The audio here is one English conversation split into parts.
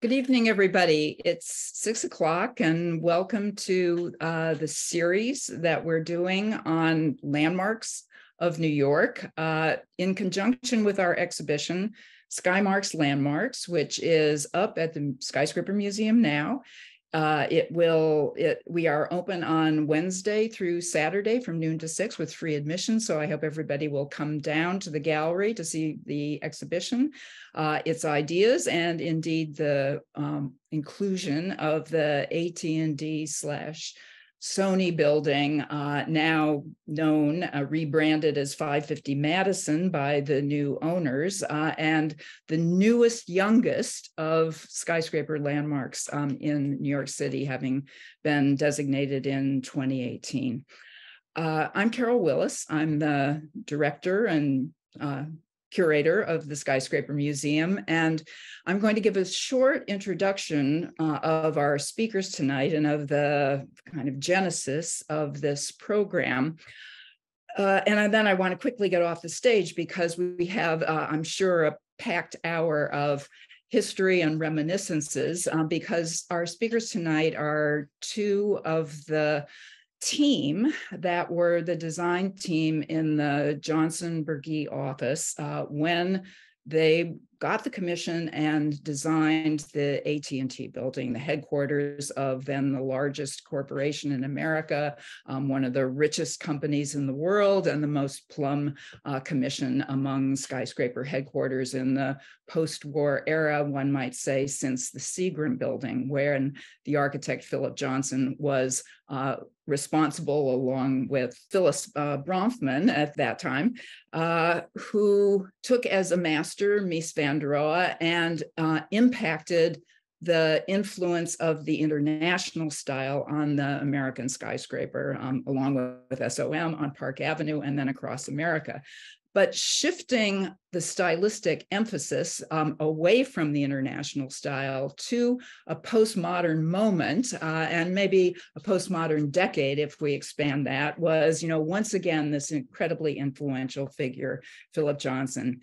Good evening, everybody. It's 6 o'clock and welcome to the series that we're doing on landmarks of New York in conjunction with our exhibition, Skymarks Landmarks, which is up at the Skyscraper Museum now. We are open on Wednesday through Saturday from noon to 6 with free admission. So I hope everybody will come down to the gallery to see the exhibition, its ideas, and indeed the inclusion of the AT&T/Sony building, now known, rebranded as 550 Madison by the new owners, and the newest, youngest of skyscraper landmarks in New York City, having been designated in 2018. I'm Carol Willis. I'm the director and curator of the Skyscraper Museum, and I'm going to give a short introduction of our speakers tonight and of the kind of genesis of this program. And then I want to quickly get off the stage because we have, I'm sure, a packed hour of history and reminiscences because our speakers tonight are two of the team that were the design team in the Johnson Burgee office when they got the commission and designed the AT&T building, the headquarters of then the largest corporation in America, one of the richest companies in the world, and the most plum commission among skyscraper headquarters in the post-war era, one might say, since the Seagram Building, wherein the architect Philip Johnson was responsible, along with Phyllis Bronfman at that time, who took as a master Mies van der Rohe and impacted the influence of the international style on the American skyscraper, along with SOM on Park Avenue and then across America. But shifting the stylistic emphasis away from the international style to a postmodern moment, and maybe a postmodern decade, if we expand that, was, once again, this incredibly influential figure, Philip Johnson.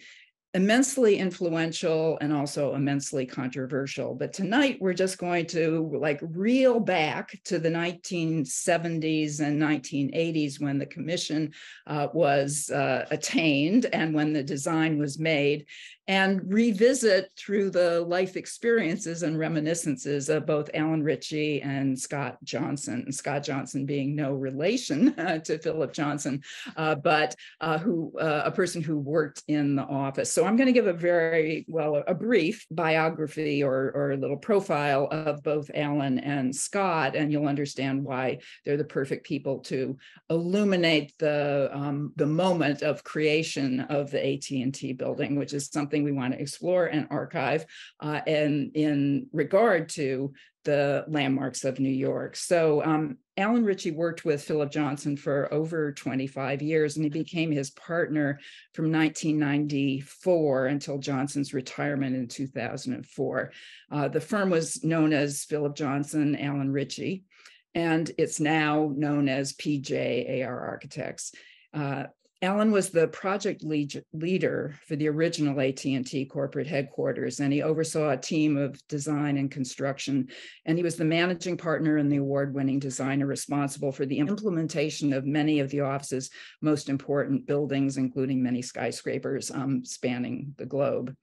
Immensely influential and also immensely controversial. But tonight we're just going to reel back to the 1970s and 1980s when the commission was attained and when the design was made, and revisit through the life experiences and reminiscences of both Alan Ritchie and Scott Johnson. Scott Johnson being no relation to Philip Johnson, but a person who worked in the office. So I'm going to give a brief biography or a little profile of both Alan and Scott, and you'll understand why they're the perfect people to illuminate the moment of creation of the AT&T building, which is something we want to explore and archive and in regard to the landmarks of New York. So Alan Ritchie worked with Philip Johnson for over 25 years, and he became his partner from 1994 until Johnson's retirement in 2004. The firm was known as Philip Johnson, Alan Ritchie, and it's now known as PJAR Architects. Alan was the project leader for the original AT&T corporate headquarters, and he oversaw a team of design and construction, and he was the managing partner and the award-winning designer responsible for the implementation of many of the office's most important buildings, including many skyscrapers spanning the globe.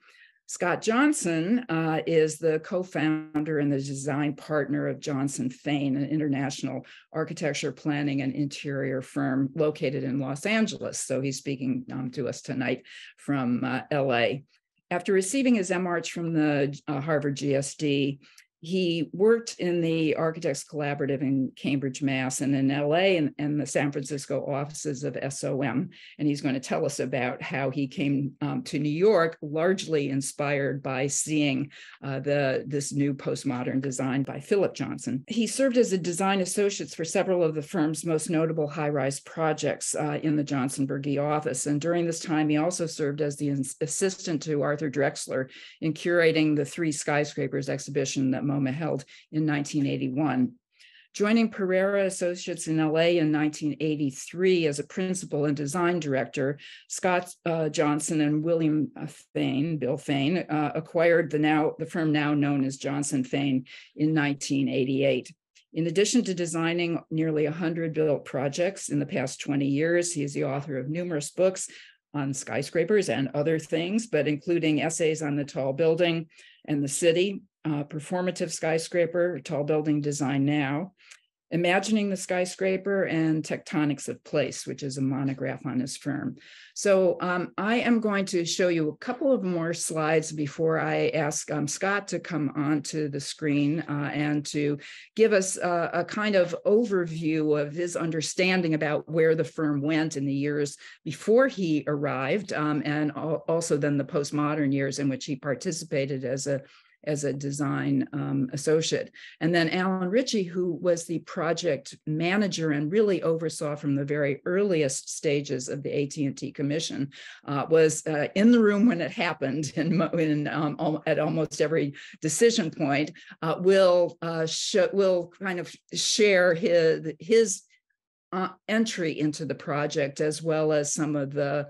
Scott Johnson is the co-founder and the design partner of Johnson Fain, an international architecture, planning, and interior firm located in Los Angeles. So he's speaking to us tonight from LA. After receiving his MArch from the Harvard GSD, he worked in the Architects Collaborative in Cambridge, Mass, and in LA and the San Francisco offices of SOM. And he's going to tell us about how he came to New York, largely inspired by seeing this new postmodern design by Philip Johnson. He served as a design associate for several of the firm's most notable high-rise projects in the Johnson Burgee office. And during this time, he also served as the assistant to Arthur Drexler in curating the Three Skyscrapers exhibition that MoMA held in 1981. joining Pereira Associates in LA in 1983 as a principal and design director. Scott Johnson and William Fain, Bill Fain, acquired the firm now known as Johnson Fain in 1988. In addition to designing nearly 100 built projects in the past 20 years, he is the author of numerous books on skyscrapers and other things, but including essays on the tall building and the city, performative skyscraper, tall building design now, imagining the skyscraper, and tectonics of place, which is a monograph on his firm. So I am going to show you a couple of more slides before I ask Scott to come onto the screen and to give us a kind of overview of his understanding about where the firm went in the years before he arrived, and also then the postmodern years in which he participated as a design associate. And then Alan Ritchie, who was the project manager and really oversaw from the very earliest stages of the AT&T commission, was in the room when it happened at almost every decision point, will kind of share his entry into the project, as well as some of the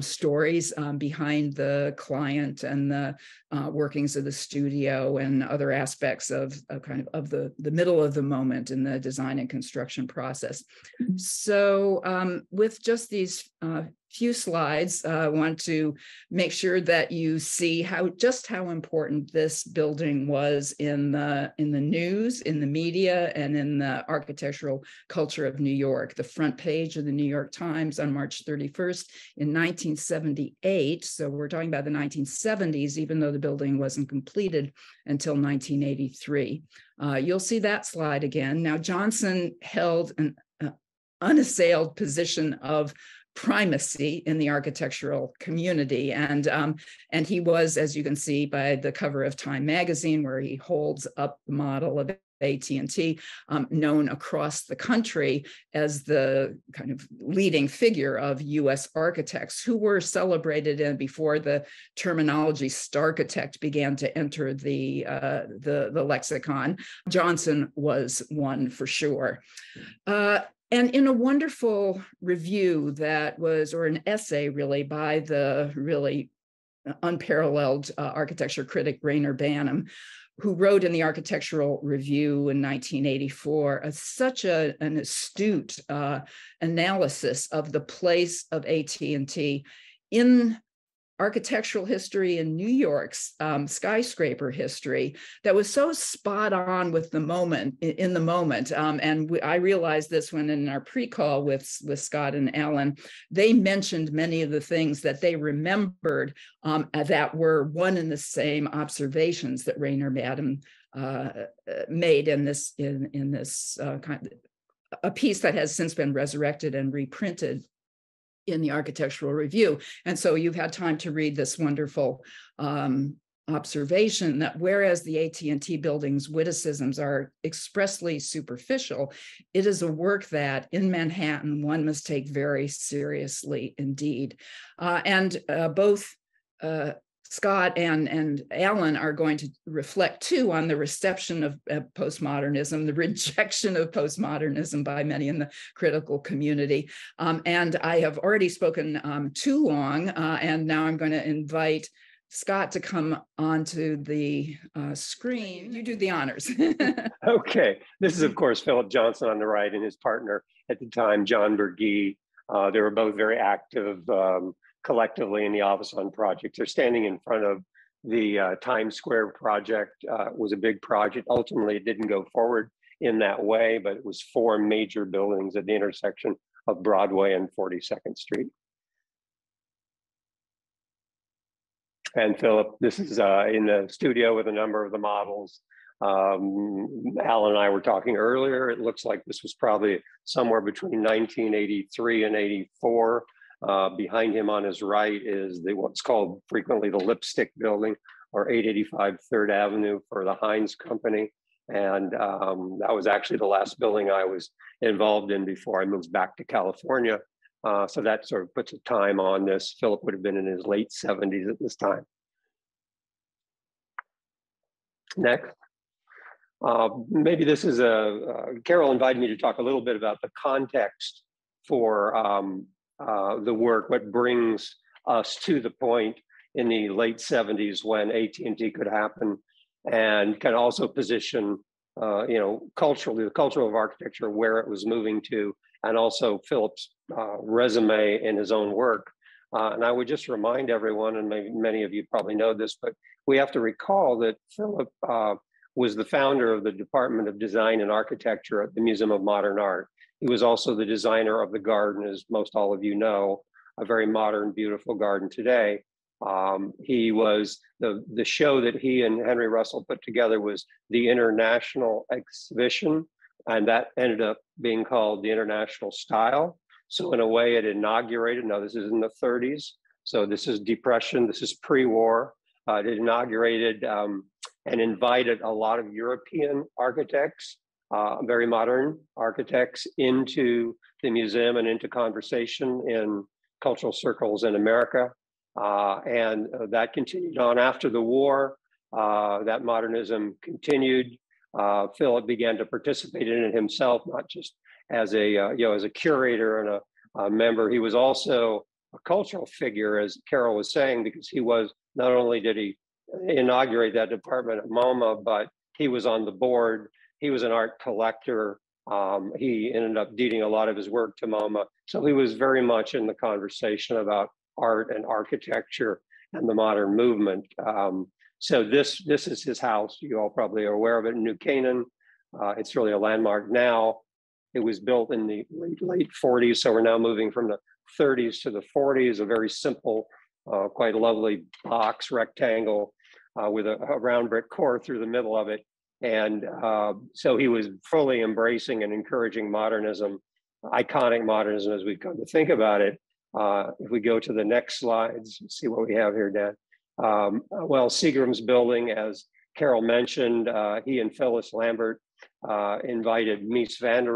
stories behind the client and the workings of the studio and other aspects of the middle of the moment in the design and construction process. So with just these few slides, I want to make sure that you see just how important this building was in the news, in the media, and in the architectural culture of New York. The front page of the New York Times on March 31st in 1978, so we're talking about the 1970s, even though the building wasn't completed until 1983. You'll see that slide again. Now, Johnson held an unassailed position of primacy in the architectural community, and he was, as you can see by the cover of Time Magazine, where he holds up the model of AT&T, known across the country as the kind of leading figure of U.S. architects, who were celebrated before the terminology "starchitect" began to enter the lexicon. Johnson was one for sure. And in a wonderful review or an essay really, by the really unparalleled architecture critic Rayner Banham, who wrote in the Architectural Review in 1984, such an astute analysis of the place of AT&T in architectural history and New York's skyscraper history, that was so spot on with the moment, in the moment. And I realized this when in our pre-call with Scott and Alan, they mentioned many of the things that they remembered that were one and the same observations that Rayner Banham made in this piece that has since been resurrected and reprinted in the Architectural Review. And so you've had time to read this wonderful observation that whereas the AT&T building's witticisms are expressly superficial, it is a work that in Manhattan one must take very seriously indeed. Both Scott and Alan are going to reflect too on the reception of postmodernism, the rejection of postmodernism by many in the critical community. And I have already spoken too long, and now I'm going to invite Scott to come onto the screen. You do the honors. Okay. This is, of course, Philip Johnson on the right and his partner at the time, John Burgee. They were both very active collectively in the office on projects. They're standing in front of the Times Square project. Was a big project. Ultimately, it didn't go forward in that way, but it was four major buildings at the intersection of Broadway and 42nd Street. And Philip, this is in the studio with a number of the models. Al and I were talking earlier. It looks like this was probably somewhere between 1983 and 84. Behind him on his right is what's called frequently the Lipstick Building, or 885 3rd Avenue for the Heinz Company. And that was actually the last building I was involved in before I moved back to California. So that sort of puts a time on this. Philip would have been in his late 70s at this time. Next. Maybe this is Carol invited me to talk a little bit about the context for the work, what brings us to the point in the late 70s when AT&T could happen and can also position, culturally, the culture of architecture, where it was moving to, and also Philip's resume and his own work. And I would just remind everyone, and maybe many of you probably know this, but we have to recall that Philip was the founder of the Department of Design and Architecture at the Museum of Modern Art. He was also the designer of the garden, as most all of you know, a very modern, beautiful garden today. He was the show that he and Henry Russell put together was the International Exhibition, and that ended up being called the International Style. So in a way it inaugurated, now this is in the 30s, so this is Depression, this is pre-war. It inaugurated and invited a lot of European architects, very modern architects, into the museum and into conversation in cultural circles in America. And that continued on after the war. That modernism continued. Philip began to participate in it himself, not just as a as a curator and a member. He was also a cultural figure, as Carol was saying, because he was, not only did he inaugurate that department at MoMA, but he was on the board. He was an art collector. He ended up deeding a lot of his work to MoMA. So he was very much in the conversation about art and architecture and the modern movement. So this is his house. You all probably are aware of it in New Canaan. It's really a landmark now. It was built in the late 40s, so we're now moving from the 30s to the 40s, a very simple, quite lovely box rectangle with a round brick core through the middle of it. And so he was fully embracing and encouraging modernism, iconic modernism as we've come to think about it. If we go to the next slides, see what we have here, Dan. Well, Seagram's building, as Carol mentioned, he and Phyllis Lambert invited Mies van der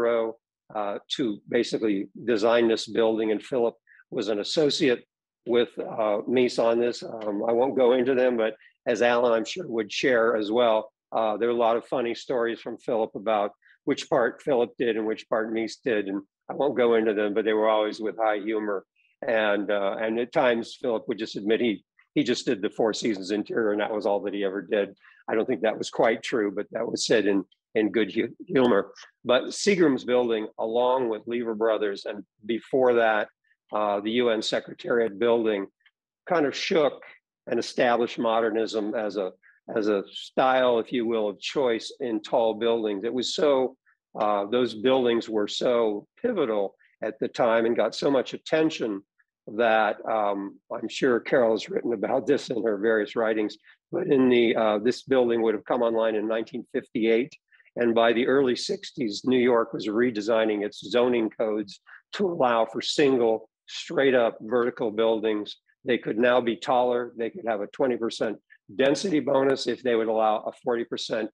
Rohe to basically design this building, and Philip was an associate with Mies on this. I won't go into them, but as Alan, I'm sure, would share as well, there are a lot of funny stories from Philip about which part Philip did and which part Mies did, and I won't go into them, but they were always with high humor. And at times, Philip would just admit he just did the Four Seasons interior, and that was all that he ever did. I don't think that was quite true, but that was said in good humor. But Seagram's building, along with Lever Brothers, and before that, the UN Secretariat building, kind of shook and established modernism as a style, if you will, of choice in tall buildings. It was so, those buildings were so pivotal at the time and got so much attention that I'm sure Carol has written about this in her various writings, but in the this building would have come online in 1958. And by the early 60s, New York was redesigning its zoning codes to allow for single, straight up vertical buildings. They could now be taller. They could have a 20% density bonus if they would allow a 40%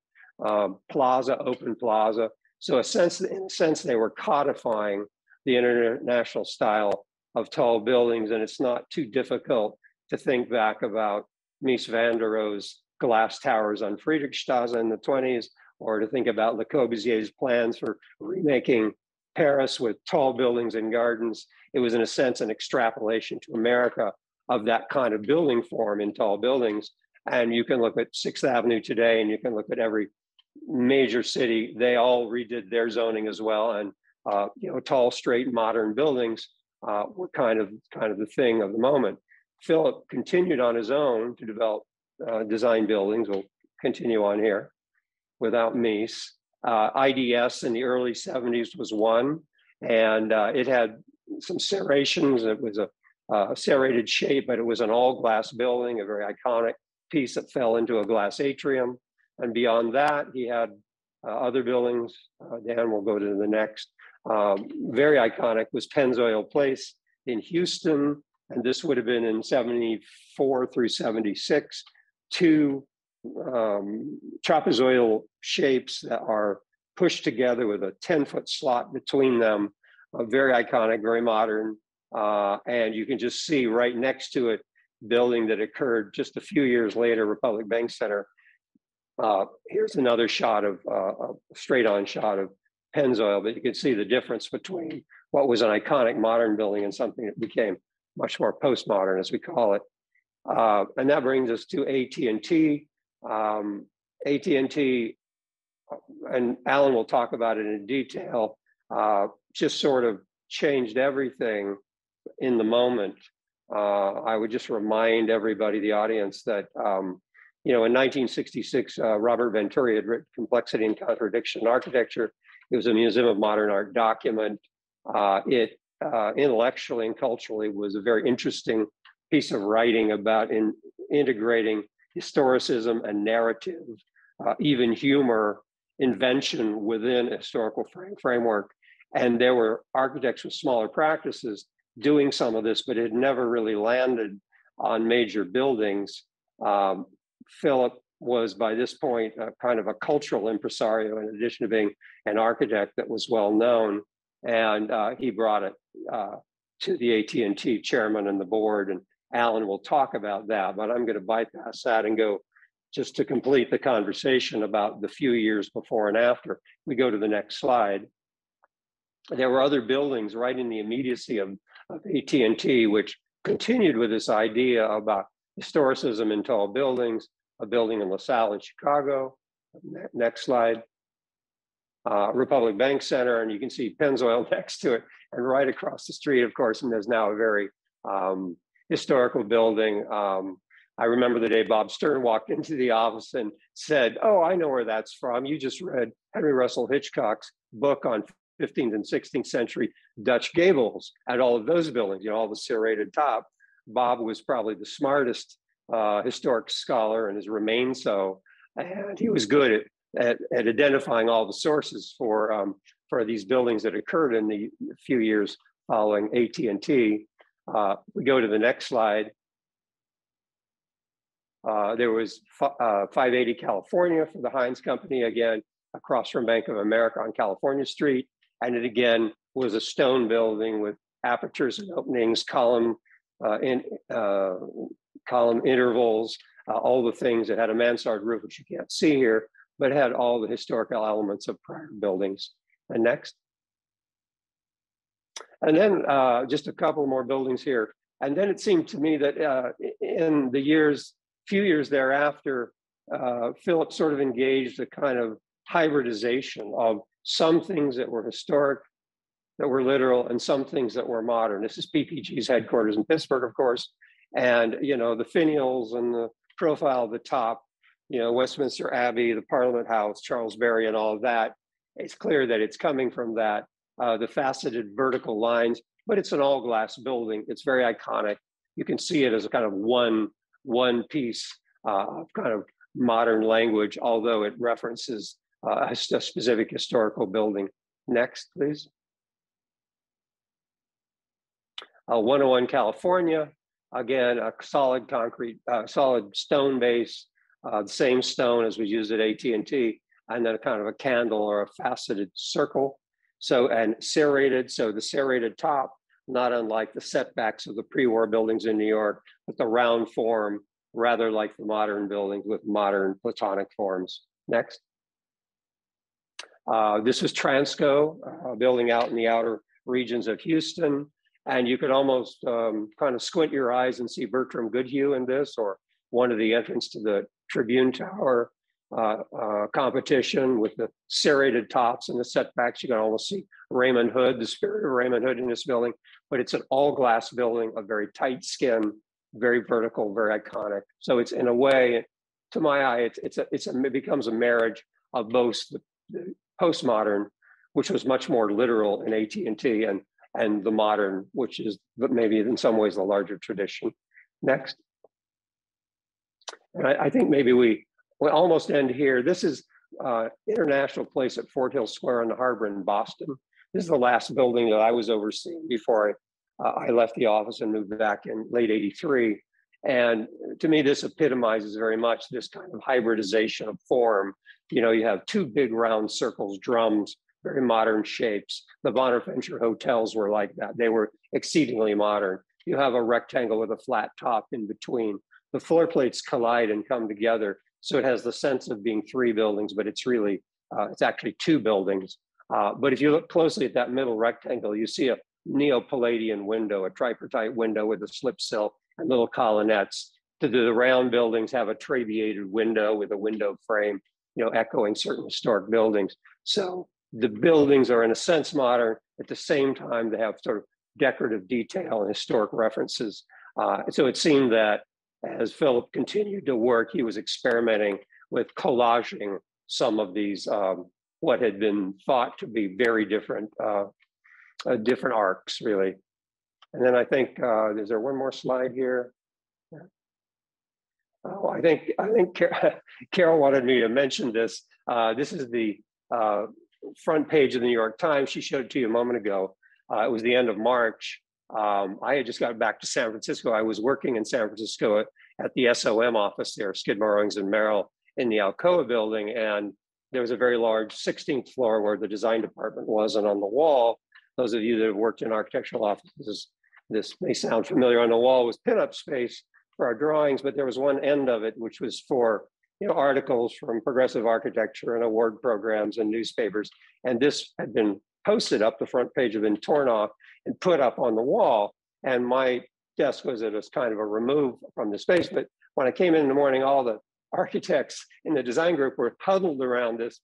plaza, open plaza. So in a sense, they were codifying the international style of tall buildings. And it's not too difficult to think back about Mies van der Rohe's glass towers on Friedrichstrasse in the 20s, or to think about Le Corbusier's plans for remaking Paris with tall buildings and gardens. It was, in a sense, an extrapolation to America of that kind of building form in tall buildings. And you can look at 6th Avenue today, and you can look at every major city. They all redid their zoning as well. And tall, straight, modern buildings were kind of the thing of the moment. Philip continued on his own to develop design buildings. We'll continue on here without Mies. IDS in the early 70s was one, and it had some serrations. It was a serrated shape, but it was an all glass building, a very iconic piece that fell into a glass atrium. And beyond that, he had other buildings. Dan will go to the next. Very iconic was Pennzoil Place in Houston, and this would have been in 74 through 76. Two trapezoidal shapes that are pushed together with a 10-foot slot between them. Very iconic, very modern, and you can just see right next to it building that occurred just a few years later, Republic Bank Center. Here's another shot of a straight-on shot of Pennzoil, but you can see the difference between what was an iconic modern building and something that became much more postmodern, as we call it. And that brings us to AT&T. AT&T, and Alan will talk about it in detail, just sort of changed everything in the moment. I would just remind everybody, the audience, that you know, in 1966, Robert Venturi had written Complexity and Contradiction in Architecture. It was a Museum of Modern Art document. It intellectually and culturally was a very interesting piece of writing about integrating historicism and narrative, even humor, invention within a historical framework. And there were architects with smaller practices doing some of this, but it never really landed on major buildings. Philip was, by this point, kind of a cultural impresario, in addition to being an architect that was well known. And he brought it to the AT&T chairman and the board. And Alan will talk about that, but I'm going to bypass that and go just to complete the conversation about the few years before and after. We go to the next slide. There were other buildings right in the immediacy of AT&T, which continued with this idea about historicism in tall buildings, a building in LaSalle in Chicago. Next slide. Republic Bank Center, and you can see Pennzoil next to it, and right across the street, of course, and there's now a very historical building. I remember the day Bob Stern walked into the office and said, "Oh, I know where that's from. You just read Henry Russell Hitchcock's book on 15th and 16th century Dutch gables at all of those buildings, you know, all the serrated top." Bob was probably the smartest historic scholar and has remained so, and he was good at identifying all the sources for these buildings that occurred in the few years following AT&T. We go to the next slide. There was 580 California for the Heinz Company, again, across from Bank of America on California Street. And it again was a stone building with apertures and openings, column intervals, all the things. It had a mansard roof, which you can't see here, but had all the historical elements of prior buildings. And next. And then just a couple more buildings here. And then it seemed to me that in the years, few years thereafter, Philip sort of engaged a kind of hybridization of some things that were historic, that were literal, and some things that were modern. This is PPG's headquarters in Pittsburgh, of course. And, you know, the finials and the profile of the top, you know, Westminster Abbey, the Parliament House, Charles Berry, and all of that. It's clear that it's coming from that, the faceted vertical lines, but it's an all glass building. It's very iconic. You can see it as a kind of one piece of kind of modern language, although it references a specific historical building. Next, please. 101 California, again, a solid concrete, solid stone base. The same stone as was used at AT&T, and then a kind of a candle or a faceted circle. So, and serrated, so the serrated top, not unlike the setbacks of the pre-war buildings in New York, but the round form, rather like the modern buildings with modern platonic forms. Next. This is Transco, a building out in the outer regions of Houston. And you could almost kind of squint your eyes and see Bertram Goodhue in this, or one of the entrance to the Tribune Tower competition with the serrated tops and the setbacks. You can almost see Raymond Hood, the spirit of Raymond Hood in this building, but it's an all glass building, a very tight skin, very vertical, very iconic. So it's, in a way, to my eye, it becomes a marriage of both the postmodern, which was much more literal in AT&T, and the modern, which is maybe in some ways the larger tradition. Next. And I think maybe we almost end here. This is International Place at Fort Hill Square on the harbor in Boston. This is the last building that I was overseeing before I left the office and moved back in late '83. And to me, this epitomizes very much this kind of hybridization of form. You know, you have two big round circles, drums, very modern shapes. The Bonaventure hotels were like that. They were exceedingly modern. You have a rectangle with a flat top in between. The floor plates collide and come together So it has the sense of being three buildings, but it's really, it's actually two buildings. But if you look closely at that middle rectangle, you see a Neo-Palladian window, a tripartite window with a slip sill and little colonnettes. The round buildings have a trabeated window with a window frame, you know, echoing certain historic buildings. So the buildings are in a sense modern. At the same time, they have sort of decorative detail and historic references. So it seemed that as Philip continued to work, he was experimenting with collaging some of these, what had been thought to be very different, different arcs, really. And then I think, is there one more slide here? Yeah. Oh, I think Carol wanted me to mention this. This is the front page of the New York Times. She showed it to you a moment ago. It was the end of March. I had just gotten back to San Francisco. I was working in San Francisco at the SOM office there, Skidmore, Owings and Merrill, in the Alcoa building. And there was a very large 16th floor where the design department was, and on the wall, those of you that have worked in architectural offices, this may sound familiar, on the wall was pinup space for our drawings, but there was one end of it, which was for, you know, articles from progressive architecture and award programs and newspapers. And this had been posted up, the front page had been torn off and put up on the wall. And my desk was at a kind of a remove from the space. But when I came in the morning, all the architects in the design group were huddled around this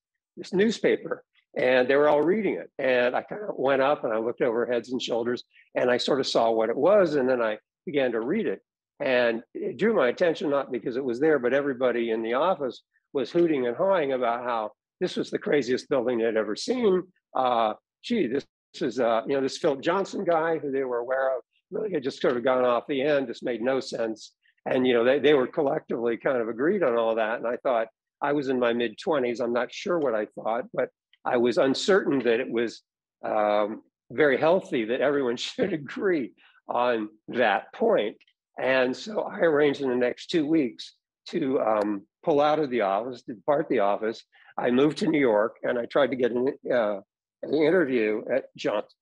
newspaper, and they were all reading it. And I kind of went up and I looked over heads and shoulders, and I sort of saw what it was. And then I began to read it, and it drew my attention, not because it was there, but everybody in the office was hooting and hawing about how this was the craziest building they'd ever seen. Gee, this is, you know, this Philip Johnson guy who they were aware of really had just sort of gone off the end. This made no sense. And, you know, they were collectively kind of agreed on all that. And I thought, I was in my mid 20s. I'm not sure what I thought, but I was uncertain that it was very healthy that everyone should agree on that point. And so I arranged in the next 2 weeks to pull out of the office, to depart the office. I moved to New York, and I tried to get an interview at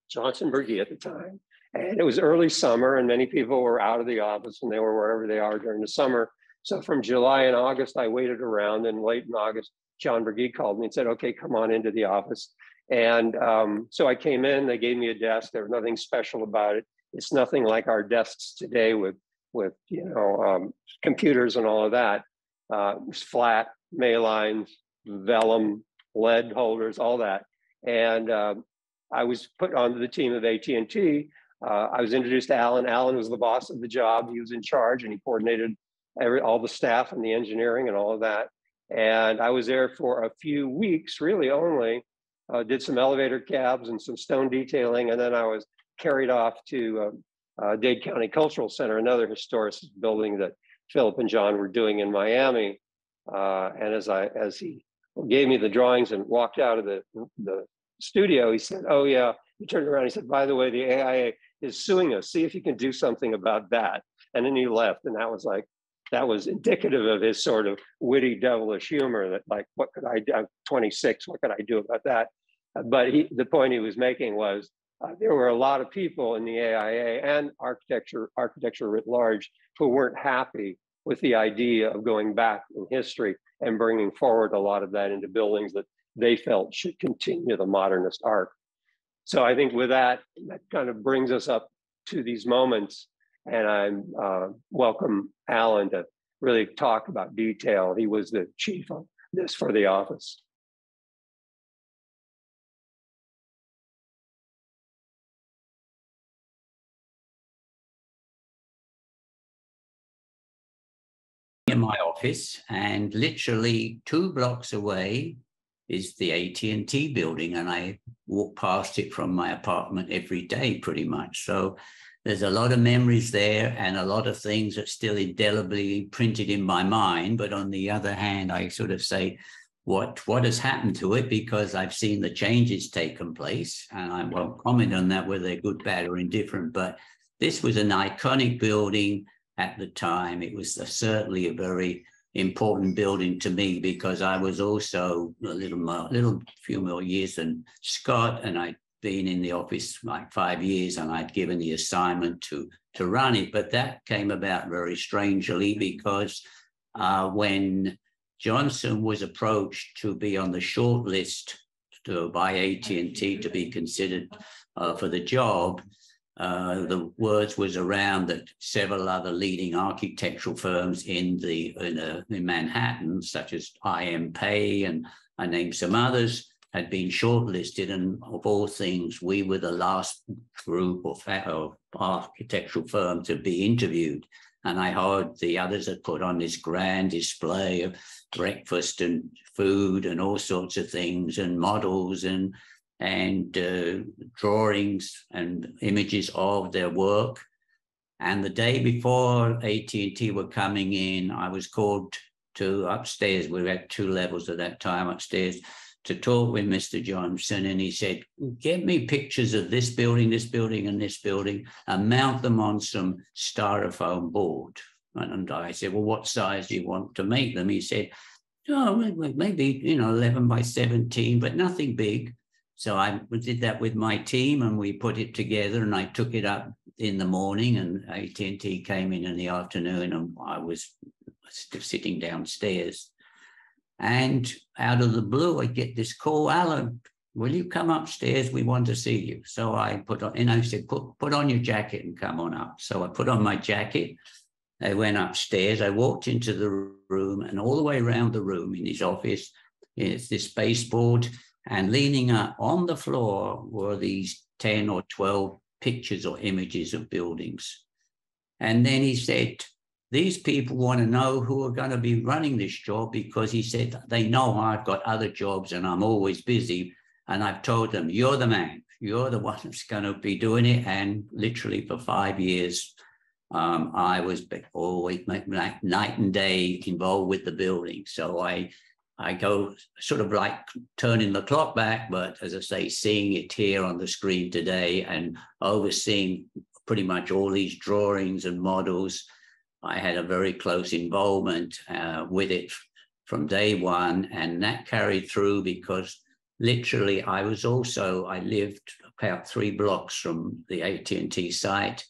Johnson Burgee at the time. And it was early summer, and many people were out of the office and they were wherever they are during the summer. So from July and August, I waited around, and late in August, John Burgee called me and said, okay, come on into the office. And so I came in, they gave me a desk. There was nothing special about it. It's nothing like our desks today with you know, computers and all of that. It was flat, may lines, vellum, lead holders, all that. And I was put onto the team of AT&T. I was introduced to Alan. Alan was the boss of the job. He was in charge, and he coordinated all the staff and the engineering and all of that. And I was there for a few weeks, really only, did some elevator cabs and some stone detailing. And then I was carried off to Dade County Cultural Center, another historic building that Philip and John were doing in Miami. And as he gave me the drawings and walked out of the studio, he said, oh yeah, he turned around, he said, by the way, the AIA is suing us. See if you can do something about that. And then he left. And that was like, that was indicative of his sort of witty, devilish humor that, like, what could I do? I'm 26, what could I do about that? But the point he was making was there were a lot of people in the AIA and architecture writ large who weren't happy with the idea of going back in history and bringing forward a lot of that into buildings that they felt should continue the modernist arc. So I think with that, that kind of brings us up to these moments. And I welcome Alan to really talk about detail. He was the chief of this for the office. In my office, and literally 2 blocks away is the AT&T building, and I walk past it from my apartment every day pretty much. So there's a lot of memories there and a lot of things that still indelibly printed in my mind. But on the other hand, I sort of say, what has happened to it? Because I've seen the changes taken place, and I won't comment on that, whether they're good, bad, or indifferent. But this was an iconic building at the time. It was certainly a very important building to me, because I was also a little few more years than Scott, and I'd been in the office like 5 years, and I'd given the assignment to run it. But that came about very strangely, because when Johnson was approached to be on the short list by AT&T to be considered for the job. The words was around that several other leading architectural firms in Manhattan, such as IM Pei and I named some others, had been shortlisted, and of all things, we were the last group of architectural firm to be interviewed. And I heard the others had put on this grand display of breakfast and food and all sorts of things and models and drawings and images of their work. And the day before AT&T were coming in, I was called to upstairs. We were at two levels at that time upstairs to talk with Mr. Johnson. And he said, get me pictures of this building, and this building, and mount them on some styrofoam board. And I said, well, what size do you want to make them? He said, oh, maybe, 11 by 17, but nothing big. So I did that with my team, and we put it together, and I took it up in the morning, and AT&T came in the afternoon, and I was sitting downstairs. And out of the blue, I get this call, Alan, will you come upstairs? We want to see you. So I put on, and I said, put on your jacket and come on up. So I put on my jacket. I went upstairs. I walked into the room, and all the way around the room in his office, it's this baseboard. And leaning up on the floor were these 10 or 12 pictures or images of buildings. And then he said, these people want to know who are going to be running this job, because he said, they know I've got other jobs and I'm always busy. And I've told them, you're the man. You're the one that's going to be doing it. And literally for 5 years, I was always night and day involved with the building. So I go sort of like turning the clock back, but as I say, seeing it here on the screen today and overseeing pretty much all these drawings and models, I had a very close involvement with it from day one, and that carried through because literally I lived about 3 blocks from the AT&T site,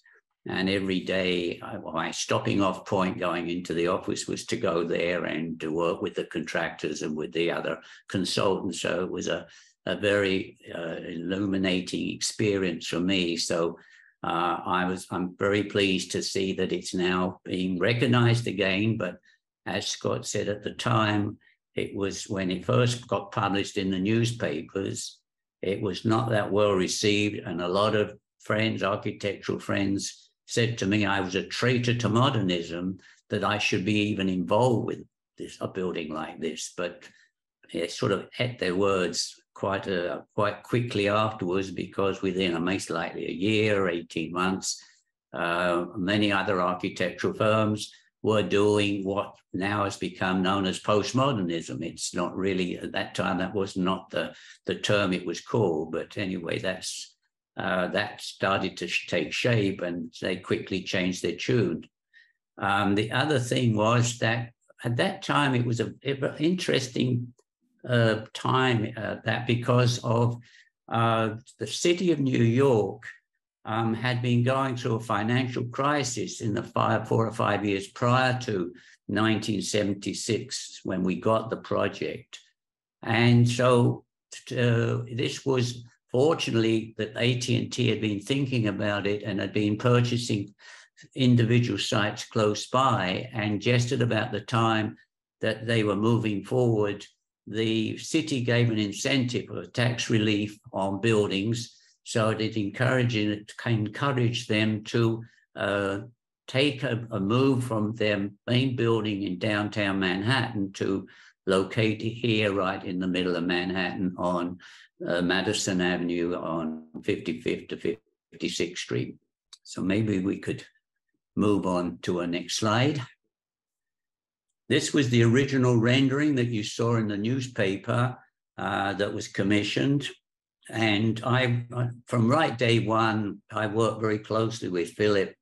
and every day my stopping off point going into the office was to go there and to work with the contractors and with the other consultants. So it was a very illuminating experience for me. So I'm very pleased to see that it's now being recognized again. But as Scott said at the time, it was when it first got published in the newspapers, it was not that well received. And a lot of friends, architectural friends, said to me I was a traitor to modernism, that I should be even involved with a building like this. But it sort of ate their words quite quickly afterwards, because within most likely a year, 18 months, many other architectural firms were doing what now has become known as postmodernism. It's not really, at that time, that was not the term it was called. But anyway, that started to take shape, and they quickly changed their tune. The other thing was that at that time, it was an interesting time that because of the city of New York had been going through a financial crisis in the 4 or 5 years prior to 1976 when we got the project. And so this was... Fortunately, that AT&T had been thinking about it and had been purchasing individual sites close by. And just at about the time that they were moving forward, the city gave an incentive or tax relief on buildings. So it encouraged them to take a move from their main building in downtown Manhattan to locate here right in the middle of Manhattan on Madison Avenue on 55th to 56th Street. So maybe we could move on to our next slide. This was the original rendering that you saw in the newspaper that was commissioned. And from day one, I worked very closely with Philip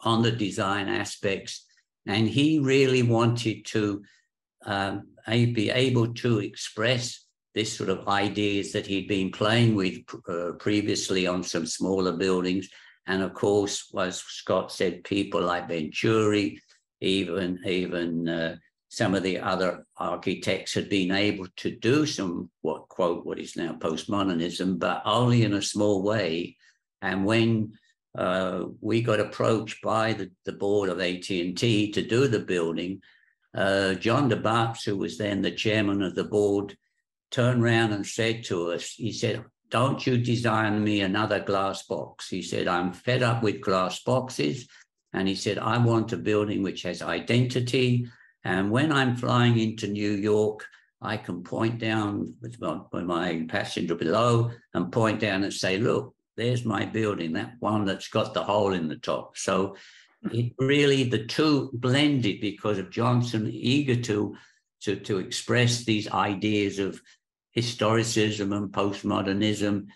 on the design aspects. And he really wanted to be able to express this sort of ideas that he'd been playing with previously on some smaller buildings. And of course, as Scott said, people like Venturi, even some of the other architects had been able to do some, what is now postmodernism, but only in a small way. And when we got approached by the board of AT&T to do the building, John DeBartz, who was then the chairman of the board, turned around and said to us, he said, "Don't you design me another glass box." He said, "I'm fed up with glass boxes." And he said, "I want a building which has identity. And when I'm flying into New York, I can point down with my passenger below and point down and say, look, there's my building, that one that's got the hole in the top." So it really, the two blended because of Johnson eager to express these ideas of historicism and postmodernism,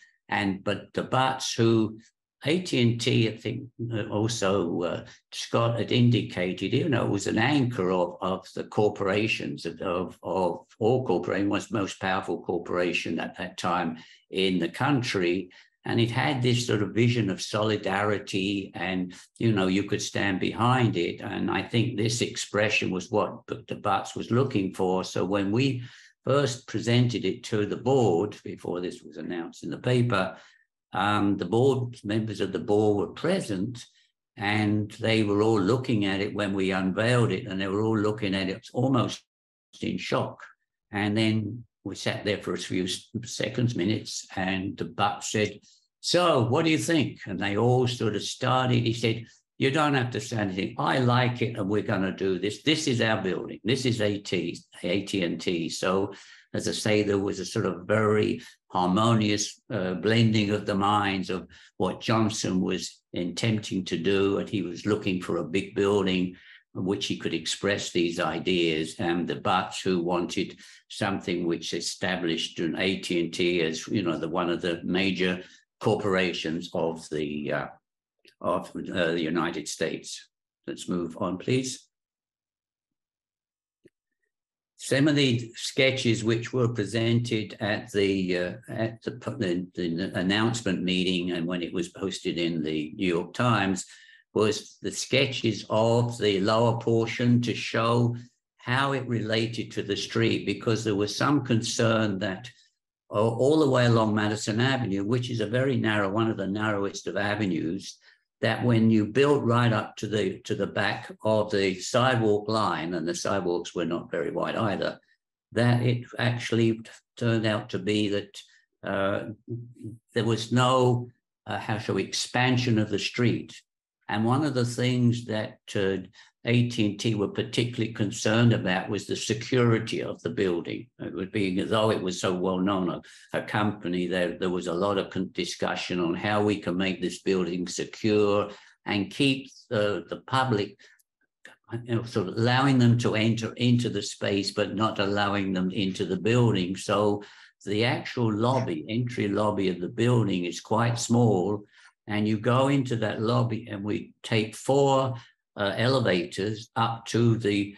but DeBartz, who AT&T, I think also Scott had indicated, you know, was an anchor of the corporations, of all corporations, was the most powerful corporation at that time in the country. And it had this sort of vision of solidarity and, you know, you could stand behind it. And I think this expression was what DeBartz was looking for. So when we first presented it to the board, before this was announced in the paper, the board, members of the board were present, and they were all looking at it when we unveiled it, and they were all looking at it almost in shock. And then we sat there for a few seconds, minutes, and DeBartz said, "So what do you think?" And they all sort of started. He said, "You don't have to say anything. I like it, and we're going to do this. This is our building. This is AT&T. So, as I say, there was a sort of very harmonious blending of the minds of what Johnson was attempting to do, and he was looking for a big building in which he could express these ideas, and DeBartz, who wanted something which established an AT&T as, you know, one of the major corporations of the United States. Let's move on, please. Some of the sketches which were presented at the announcement meeting and when it was posted in the New York Times was the sketches of the lower portion to show how it related to the street, because there was some concern that all the way along Madison Avenue, which is a very narrow, one of the narrowest of avenues, that when you build right up to the back of the sidewalk line, and the sidewalks were not very wide either, that it actually turned out to be that there was no, expansion of the street. And one of the things that AT&T were particularly concerned about was the security of the building. It would be, as though it was so well known a company, there was a lot of discussion on how we can make this building secure and keep the public, you know, sort of allowing them to enter into the space but not allowing them into the building. So the actual lobby, entry lobby of the building is quite small, and you go into that lobby and we take four elevators up to the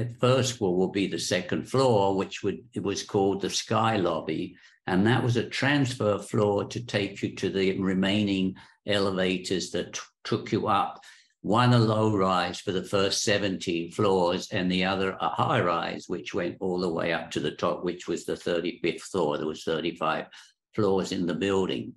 at first floor will be the second floor, which was called the Sky Lobby, and that was a transfer floor to take you to the remaining elevators that took you up. One a low rise for the first 17 floors, and the other a high rise, which went all the way up to the top, which was the 35th floor. There was 35 floors in the building.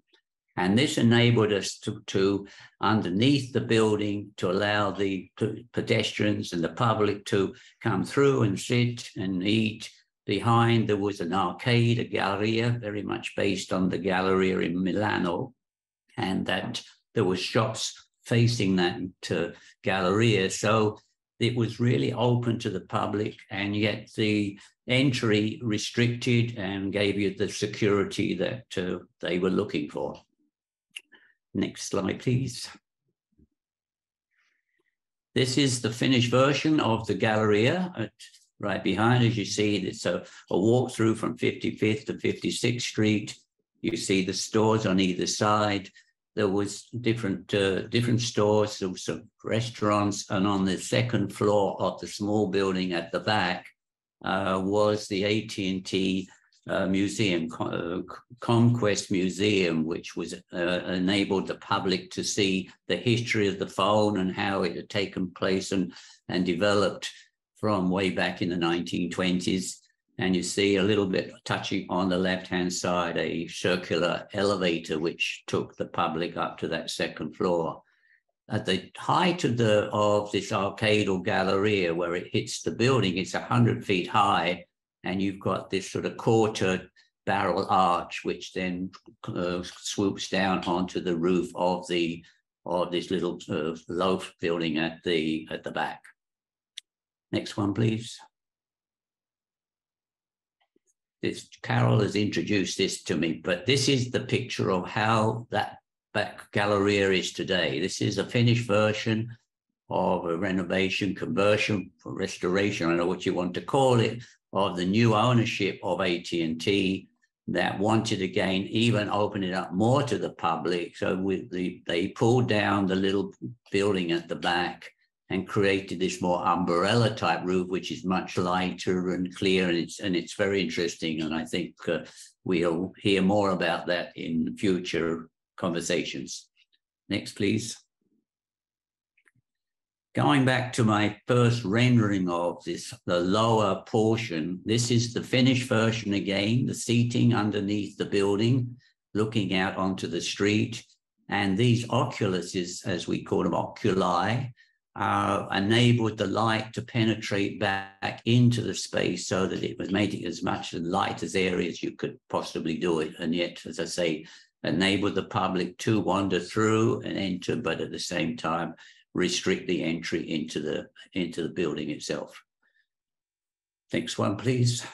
And this enabled us to underneath the building, to allow the pedestrians and the public to come through and sit and eat. Behind, there was an arcade, a galleria, very much based on the galleria in Milano. And that there were shops facing that galleria. So it was really open to the public, and yet the entry restricted and gave you the security that they were looking for. Next slide, please. This is the finished version of the Galleria. Right behind, as you see, it's a walkthrough from 55th to 56th Street. You see the stores on either side. There was different stores, there was some restaurants, and on the second floor of the small building at the back was the AT&T Museum, Conquest Museum, which was enabled the public to see the history of the phone and how it had taken place and developed from way back in the 1920s. And you see a little bit touching on the left-hand side, a circular elevator, which took the public up to that second floor. At the height of this arcadal galleria, where it hits the building, it's 100 feet high, and you've got this sort of quarter barrel arch, which then swoops down onto the roof of this little loft building at the back. Next one, please. Carol has introduced this to me, but this is the picture of how that back galleria is today. This is a finished version of a renovation, conversion, or restoration, I don't know what you want to call it, of the new ownership of AT&T that wanted again, even open it up more to the public. So they pulled down the little building at the back and created this more umbrella type roof, which is much lighter and clear, and it's very interesting. And I think we'll hear more about that in future conversations. Next, please. Going back to my first rendering of the lower portion, this is the finished version again, the seating underneath the building, looking out onto the street. And these oculuses, as we call them, oculi, enabled the light to penetrate back into the space so that it was making as much light as areas you could possibly do it. And yet, as I say, enabled the public to wander through and enter, but at the same time, restrict the entry into the building itself. Next one, please.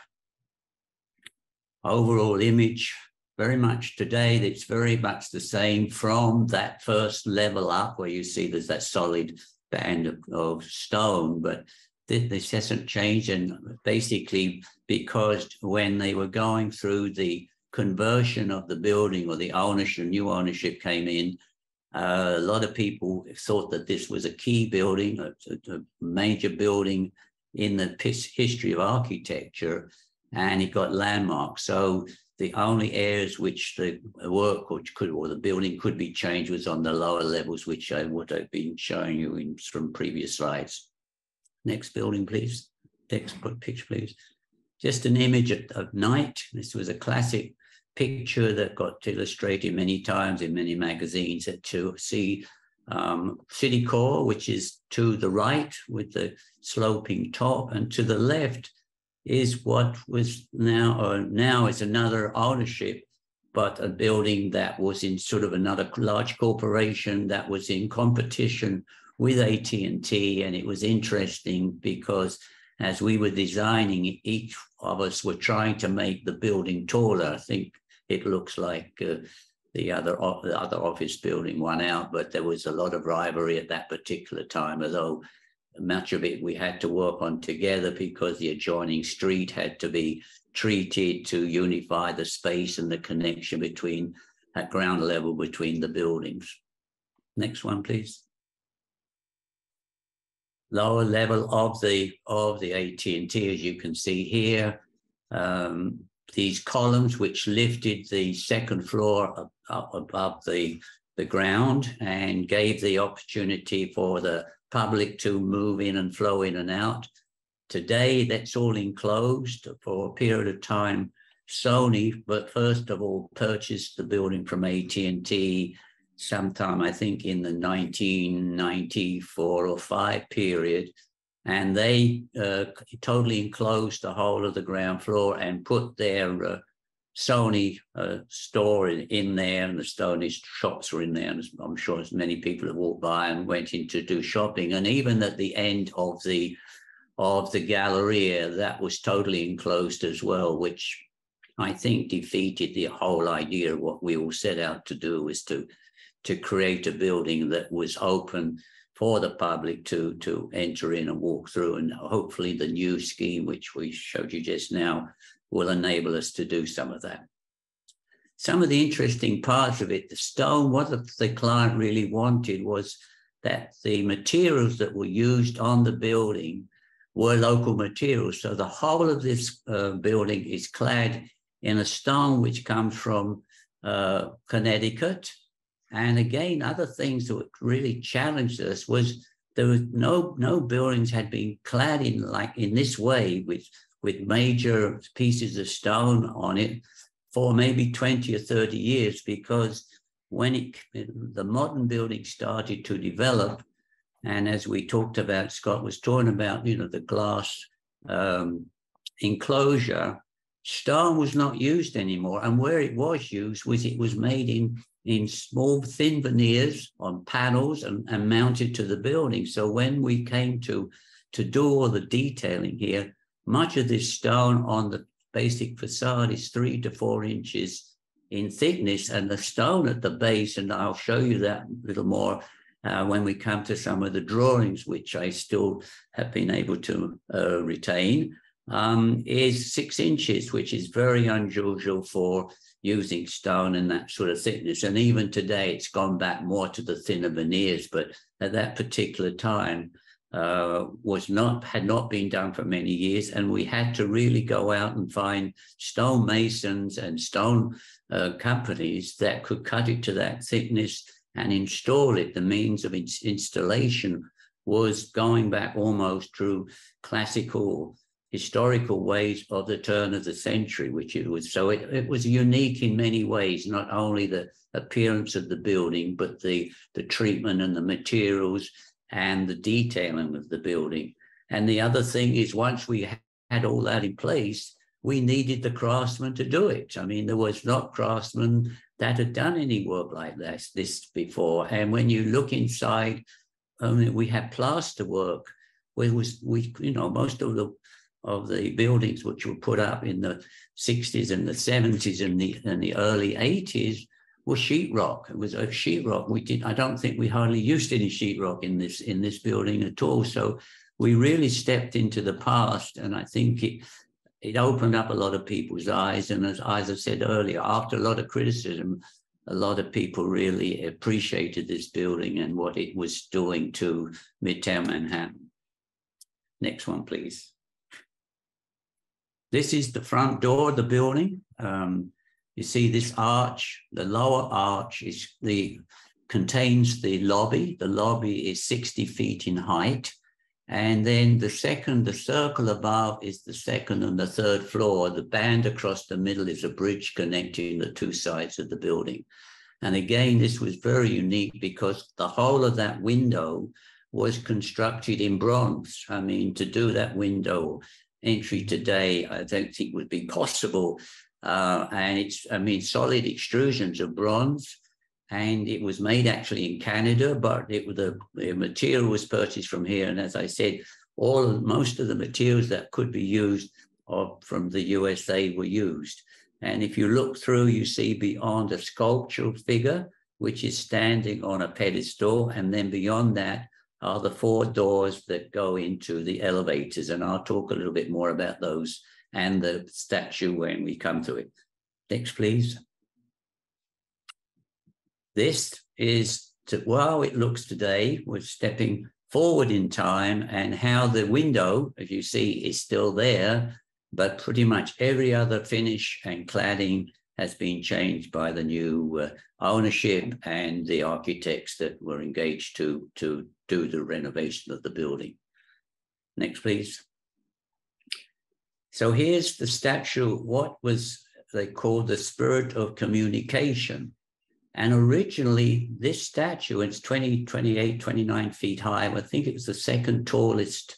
Overall image, very much today, it's very much the same from that first level up where you see there's that solid band of stone, but this hasn't changed. And basically, because when they were going through the conversion of the building, or the ownership, new ownership came in, a lot of people thought that this was a key building, a major building in the history of architecture, and it got landmarked. So the only areas which the work or the building could be changed was on the lower levels, which I would have been showing you in from previous slides. Next building, please. Next picture, please. Just an image of night. This was a classic picture that got illustrated many times in many magazines, to see City Core, which is to the right with the sloping top, and to the left is what was now is another ownership, but a building that was in sort of another large corporation that was in competition with AT&T. And it was interesting because as we were designing, each of us were trying to make the building taller. I think it looks like the other office building won out, but there was a lot of rivalry at that particular time, although much of it we had to work on together because the adjoining street had to be treated to unify the space and the connection between, at ground level, between the buildings. Next one, please. Lower level of the AT&T, as you can see here, these columns which lifted the second floor up above the ground and gave the opportunity for the public to move in and flow in and out. Today, that's all enclosed. For a period of time, Sony, but first of all, purchased the building from AT&T sometime, I think, in the 1994 or 5 period. And they totally enclosed the whole of the ground floor and put their Sony store in there, and the Sony shops were in there. And I'm sure as many people have walked by and went in to do shopping. And even at the end of the galleria, that was totally enclosed as well, which I think defeated the whole idea of what we all set out to do, was to create a building that was open for the public to enter in and walk through. And hopefully the new scheme, which we showed you just now, will enable us to do some of that. Some of the interesting parts of it, the stone, what the client really wanted was that the materials that were used on the building were local materials. So the whole of this building is clad in a stone which comes from Connecticut. And again, other things that really challenged us was There was no buildings had been clad in like in this way with major pieces of stone on it for maybe 20 or 30 years, because when the modern building started to develop, and as we talked about, Scott was talking about, you know, the glass enclosure, stone was not used anymore. And where it was used was it was made in small, thin veneers on panels and mounted to the building. So when we came to do all the detailing here, much of this stone on the basic facade is 3 to 4 inches in thickness, and the stone at the base, and I'll show you that a little more when we come to some of the drawings, which I still have been able to retain, is 6 inches, which is very unusual for using stone and that sort of thickness. And even today, it's gone back more to the thinner veneers, but at that particular time had not been done for many years, and we had to really go out and find stonemasons and stone companies that could cut it to that thickness and install it. The means of installation was going back almost through classical historical ways of the turn of the century, which it was. So it was unique in many ways, not only the appearance of the building, but the treatment and the materials and the detailing of the building. And the other thing is, once we had all that in place, we needed the craftsmen to do it. I mean, there was not craftsmen that had done any work like this before. And when you look inside, we had plaster work, where most of the buildings which were put up in the 60s and the 70s and the early 80s was sheetrock. It was a sheetrock. I don't think we hardly used any sheetrock in this building at all. So we really stepped into the past, and I think it opened up a lot of people's eyes. And as I said earlier, after a lot of criticism, a lot of people really appreciated this building and what it was doing to Midtown Manhattan. Next one, please. This is the front door of the building. You see this arch, the lower arch contains the lobby. The lobby is 60 feet in height. And then the circle above is the second and the third floor. The band across the middle is a bridge connecting the two sides of the building. And again, this was very unique because the whole of that window was constructed in bronze. I mean, to do that window entry today, I don't think would be possible. And solid extrusions of bronze, and it was made actually in Canada, but the material was purchased from here. And as I said, most of the materials that could be used from the USA were used. And if you look through, you see beyond a sculptural figure, which is standing on a pedestal, and then beyond that are the four doors that go into the elevators. And I'll talk a little bit more about those and the statue when we come to it. Next, please. This is, well, it looks today, we're stepping forward in time, and how the window, as you see, is still there, but pretty much every other finish and cladding has been changed by the new ownership and the architects that were engaged to do the renovation of the building. Next, please. So here's the statue, what was they called the Spirit of Communication. And originally this statue, it's 20, 28, 29 feet high. I think it was the second tallest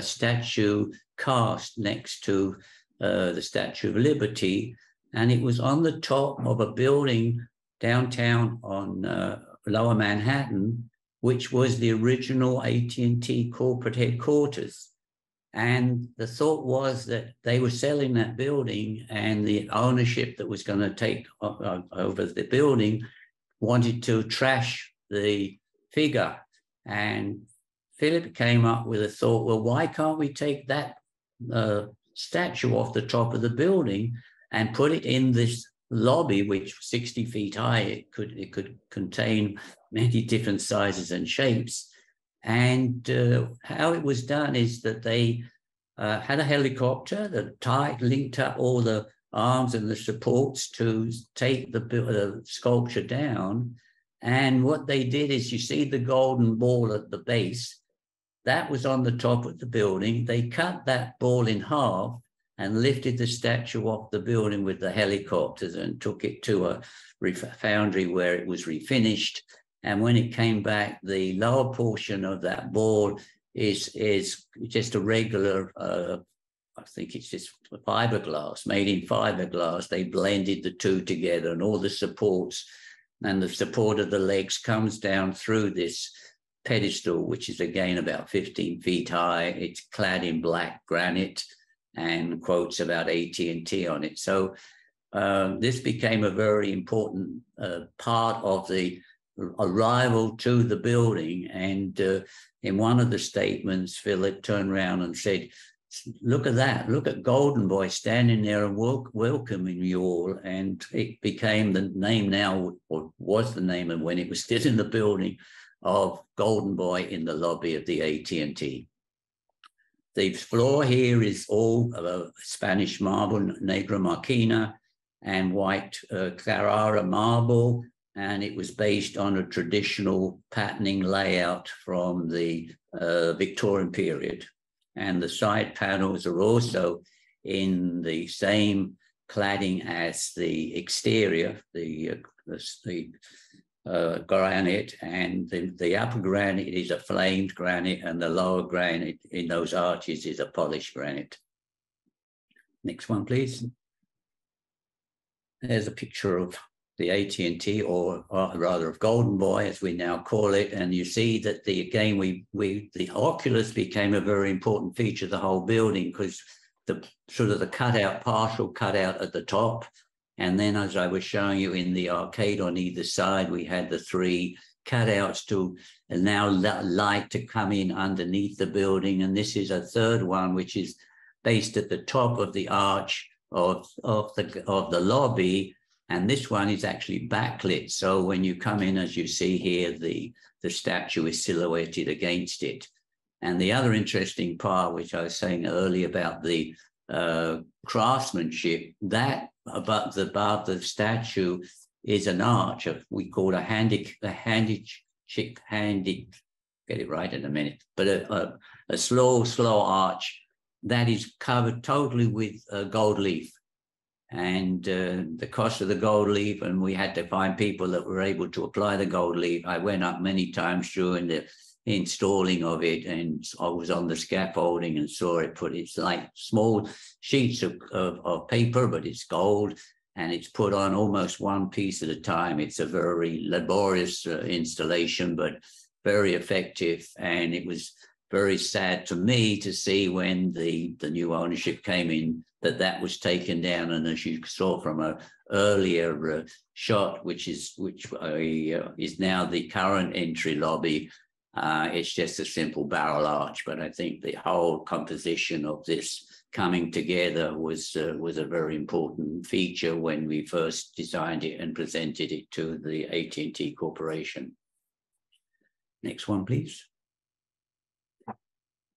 statue cast next to the Statue of Liberty. And it was on the top of a building downtown on Lower Manhattan, which was the original AT&T corporate headquarters. And the thought was that they were selling that building, and the ownership that was going to take over the building wanted to trash the figure. And Philip came up with a thought, well, why can't we take that statue off the top of the building and put it in this lobby, which was 60 feet high? It could contain many different sizes and shapes. And how it was done is that they had a helicopter that linked up all the arms and the supports to take the sculpture down. And what they did is, you see the golden ball at the base, That was on the top of the building. They cut that ball in half and lifted the statue off the building with the helicopters and took it to a foundry where it was refinished. And when it came back, the lower portion of that ball is just a regular, I think it's just fiberglass, made in fiberglass. They blended the two together, and all the supports and the support of the legs comes down through this pedestal, which is again about 15 feet high. It's clad in black granite and quotes about AT&T on it. So this became a very important part of the arrival to the building. And in one of the statements, Philip turned around and said, "Look at that, look at Golden Boy standing there and welcoming you all." And it became the name now, or was the name, and when it was still in the building, of Golden Boy in the lobby of the AT&T. The floor here is all Spanish marble, Negra Marquina, and white Carrara marble. And it was based on a traditional patterning layout from the Victorian period. And the side panels are also in the same cladding as the exterior, the granite, and the upper granite is a flamed granite, and the lower granite in those arches is a polished granite. Next one, please. There's a picture of the AT&T, or rather of Golden Boy, as we now call it. And you see that the oculus became a very important feature of the whole building, because the sort of the cutout, partial cutout at the top. And then, as I was showing you, in the arcade on either side, we had the three cutouts to allow light to come in underneath the building. And this is a third one, which is based at the top of the arch of the lobby. And this one is actually backlit. So when you come in, as you see here, the statue is silhouetted against it. And the other interesting part, which I was saying earlier about the craftsmanship, that above the statue is an arch of, we call a slow arch that is covered totally with gold leaf. And the cost of the gold leaf, and we had to find people that were able to apply the gold leaf. I went up many times during the installing of it, and I was on the scaffolding and saw it put, it's like small sheets of paper, but it's gold, and it's put on almost one piece at a time. It's a very laborious installation, but very effective. And it was very sad to me to see when the new ownership came in that was taken down. And as you saw from an earlier shot, which is now the current entry lobby, it's just a simple barrel arch. But I think the whole composition of this coming together was a very important feature when we first designed it and presented it to the AT&T Corporation. Next one, please.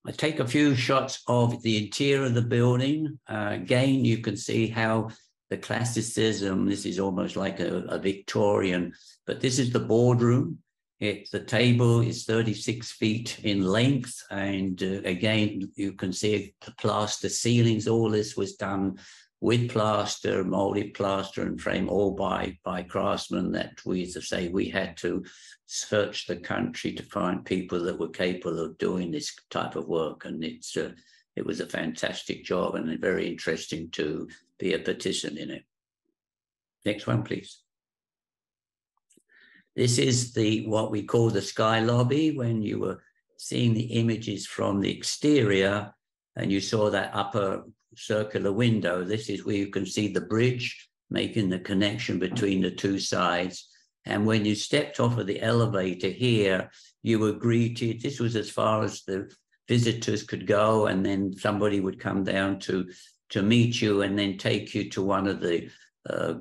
I take a few shots of the interior of the building. Again, you can see how the classicism, this is almost like a Victorian, but this is the boardroom. The table is 36 feet in length. And again, you can see the plaster ceilings. All this was done with plaster, molded plaster and frame, all by craftsmen that we, as I say, we had to search the country to find people that were capable of doing this type of work. And it was a fantastic job and very interesting to be a participant in it. Next one, please. This is what we call the sky lobby. When you were seeing the images from the exterior and you saw that upper circular window, this is where you can see the bridge making the connection between the two sides. And when you stepped off of the elevator here, you were greeted. This was as far as the visitors could go, and then somebody would come down to meet you and then take you to one of the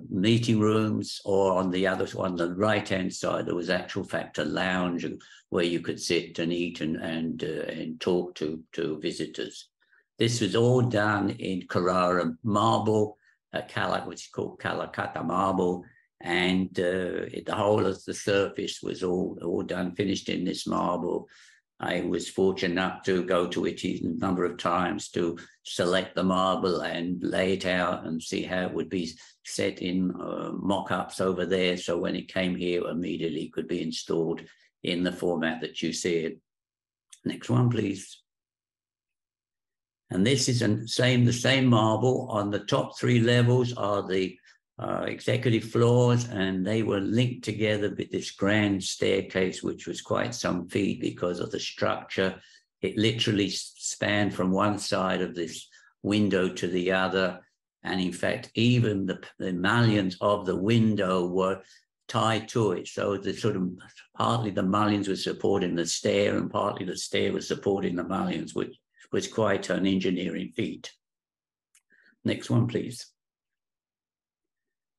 meeting rooms, or on the right-hand side, there was actual fact a lounge where you could sit and eat and talk to visitors. This was all done in Carrara marble, which is called Calcutta marble, and the whole of the surface was all done, finished in this marble. I was fortunate enough to go to Ritchie's a number of times to select the marble and lay it out and see how it would be set in mock-ups over there. So when it came here, immediately could be installed in the format that you see it. Next one, please. And this is the same marble. On the top three levels are the executive floors, and they were linked together with this grand staircase, which was quite some feat because of the structure. It literally spanned from one side of this window to the other. And in fact, even the mullions of the window were tied to it. So the sort of partly the mullions were supporting the stair and partly the stair was supporting the mullions, which was quite an engineering feat. Next one, please.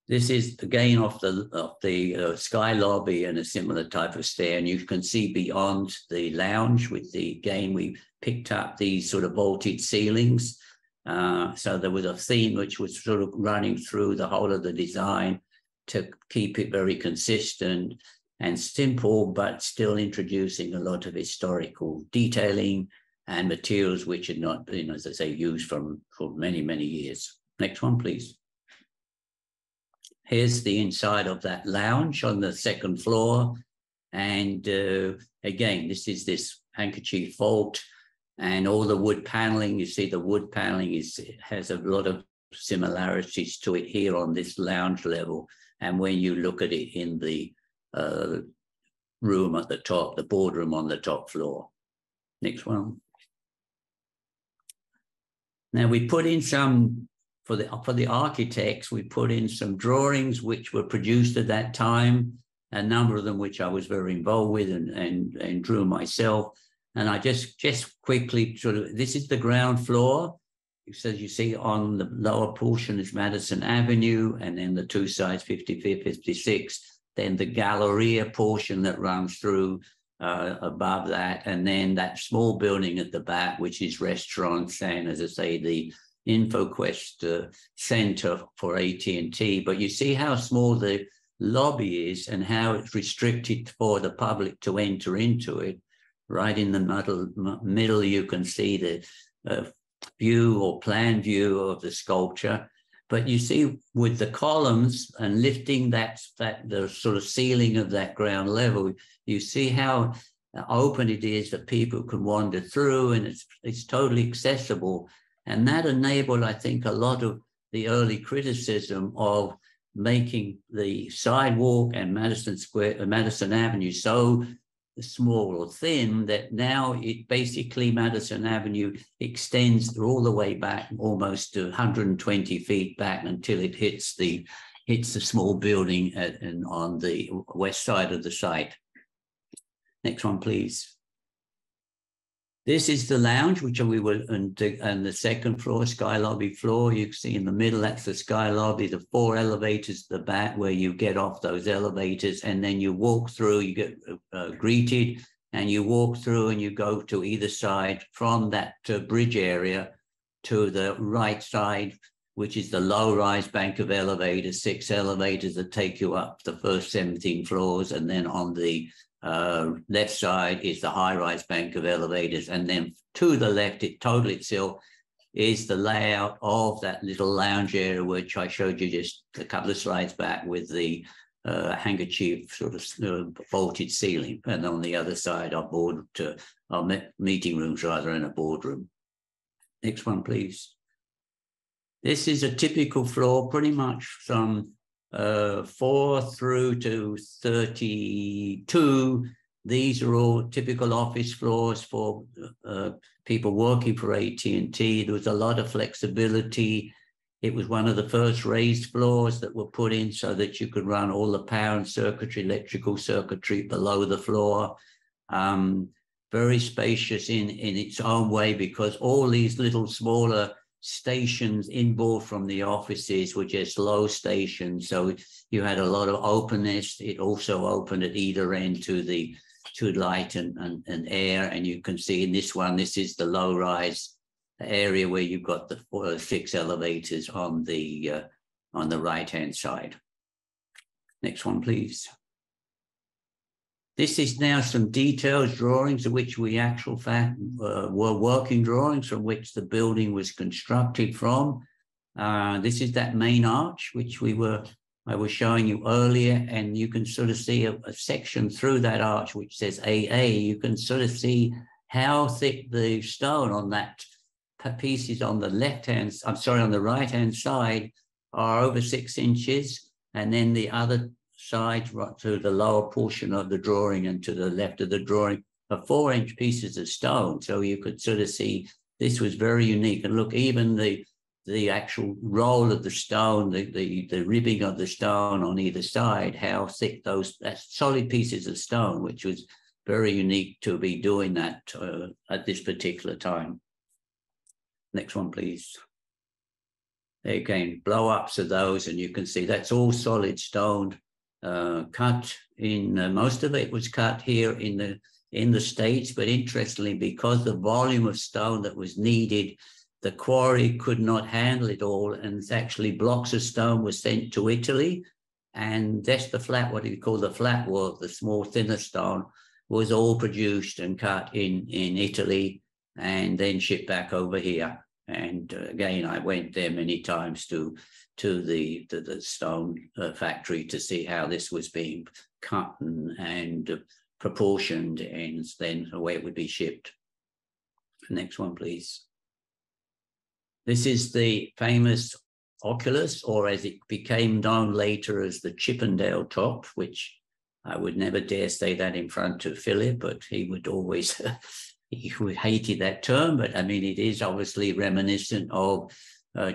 This is again off the sky lobby and a similar type of stair, and you can see beyond the lounge with the game. We picked up these sort of vaulted ceilings, so there was a theme which was sort of running through the whole of the design to keep it very consistent and simple, but still introducing a lot of historical detailing and materials which had not been, as I say, used for many, many years. Next one, please. Here's the inside of that lounge on the second floor. And again, this is this handkerchief vault and all the wood paneling. You see the wood paneling has a lot of similarities to it here on this lounge level. And when you look at it in the room at the top, the boardroom on the top floor. Next one. Now we put in some For the architects, we put in some drawings which were produced at that time, a number of them which I was very involved with and drew myself. And I just quickly sort of, this is the ground floor. So as you see on the lower portion is Madison Avenue, and then the two sides, 55, 56, then the Galleria portion that runs through above that, and then that small building at the back, which is restaurants and, as I say, the InfoQuest Center for AT&T, but you see how small the lobby is and how it's restricted for the public to enter into it. Right in the middle, you can see the view or plan view of the sculpture. But you see with the columns and lifting the sort of ceiling of that ground level, you see how open it is that people can wander through, and it's totally accessible. And that enabled, I think, a lot of the early criticism of making the sidewalk and Madison Avenue so small or thin that now it basically Madison Avenue extends all the way back almost to 120 feet back until it hits the small building on the west side of the site. Next one, please. This is the lounge, which we were on the second floor, sky lobby floor. You can see in the middle, that's the sky lobby, the four elevators at the back where you get off those elevators and then you walk through, you get greeted and you walk through and you go to either side from that bridge area to the right side, which is the low-rise bank of elevators, 6 elevators that take you up the first 17 floors, and then on the left side is the high-rise bank of elevators, and then to the left, it totally itself is the layout of that little lounge area, which I showed you just a couple of slides back with the handkerchief sort of vaulted ceiling, and on the other side are meeting rooms rather than a boardroom. Next one, please. This is a typical floor, pretty much from 4 through to 32. These are all typical office floors for people working for AT&T. There was a lot of flexibility. It was one of the first raised floors that were put in so that you could run all the power and circuitry, electrical circuitry below the floor. Very spacious in its own way, because all these little smaller stations inboard from the offices were just low stations, so you had a lot of openness. It also opened at either end to light and air, and you can see in this one, this is the low-rise area where you've got the 6 elevators on the right-hand side. Next one, please. This is now some details, drawings of which we actual fact were working drawings from which the building was constructed from. This is that main arch, which I was showing you earlier, and you can sort of see a section through that arch which says AA. You can sort of see how thick the stone on that piece is on the left-hand, I'm sorry, on the right-hand side are over 6 inches, and then the other sides right to the lower portion of the drawing and to the left of the drawing are 4-inch pieces of stone. So you could sort of see this was very unique. And look, even the actual roll of the stone, the ribbing of the stone on either side, how thick those, that's solid pieces of stone, which was very unique to be doing that at this particular time. Next one, please. Again, blow-ups of those, and you can see that's all solid stone cut in, most of it was cut here in the States, but interestingly, because the volume of stone that was needed, the quarry could not handle it all, and actually blocks of stone were sent to Italy, and that's the flat, what you call the flat work, the small, thinner stone, was all produced and cut in Italy and then shipped back over here. And again, I went there many times to the stone factory to see how this was being cut and proportioned, and then the way it would be shipped. Next one, please. This is the famous oculus, or as it became known later as the Chippendale top, which I would never dare say that in front of Philip, but he would always, he hated that term. But I mean, it is obviously reminiscent of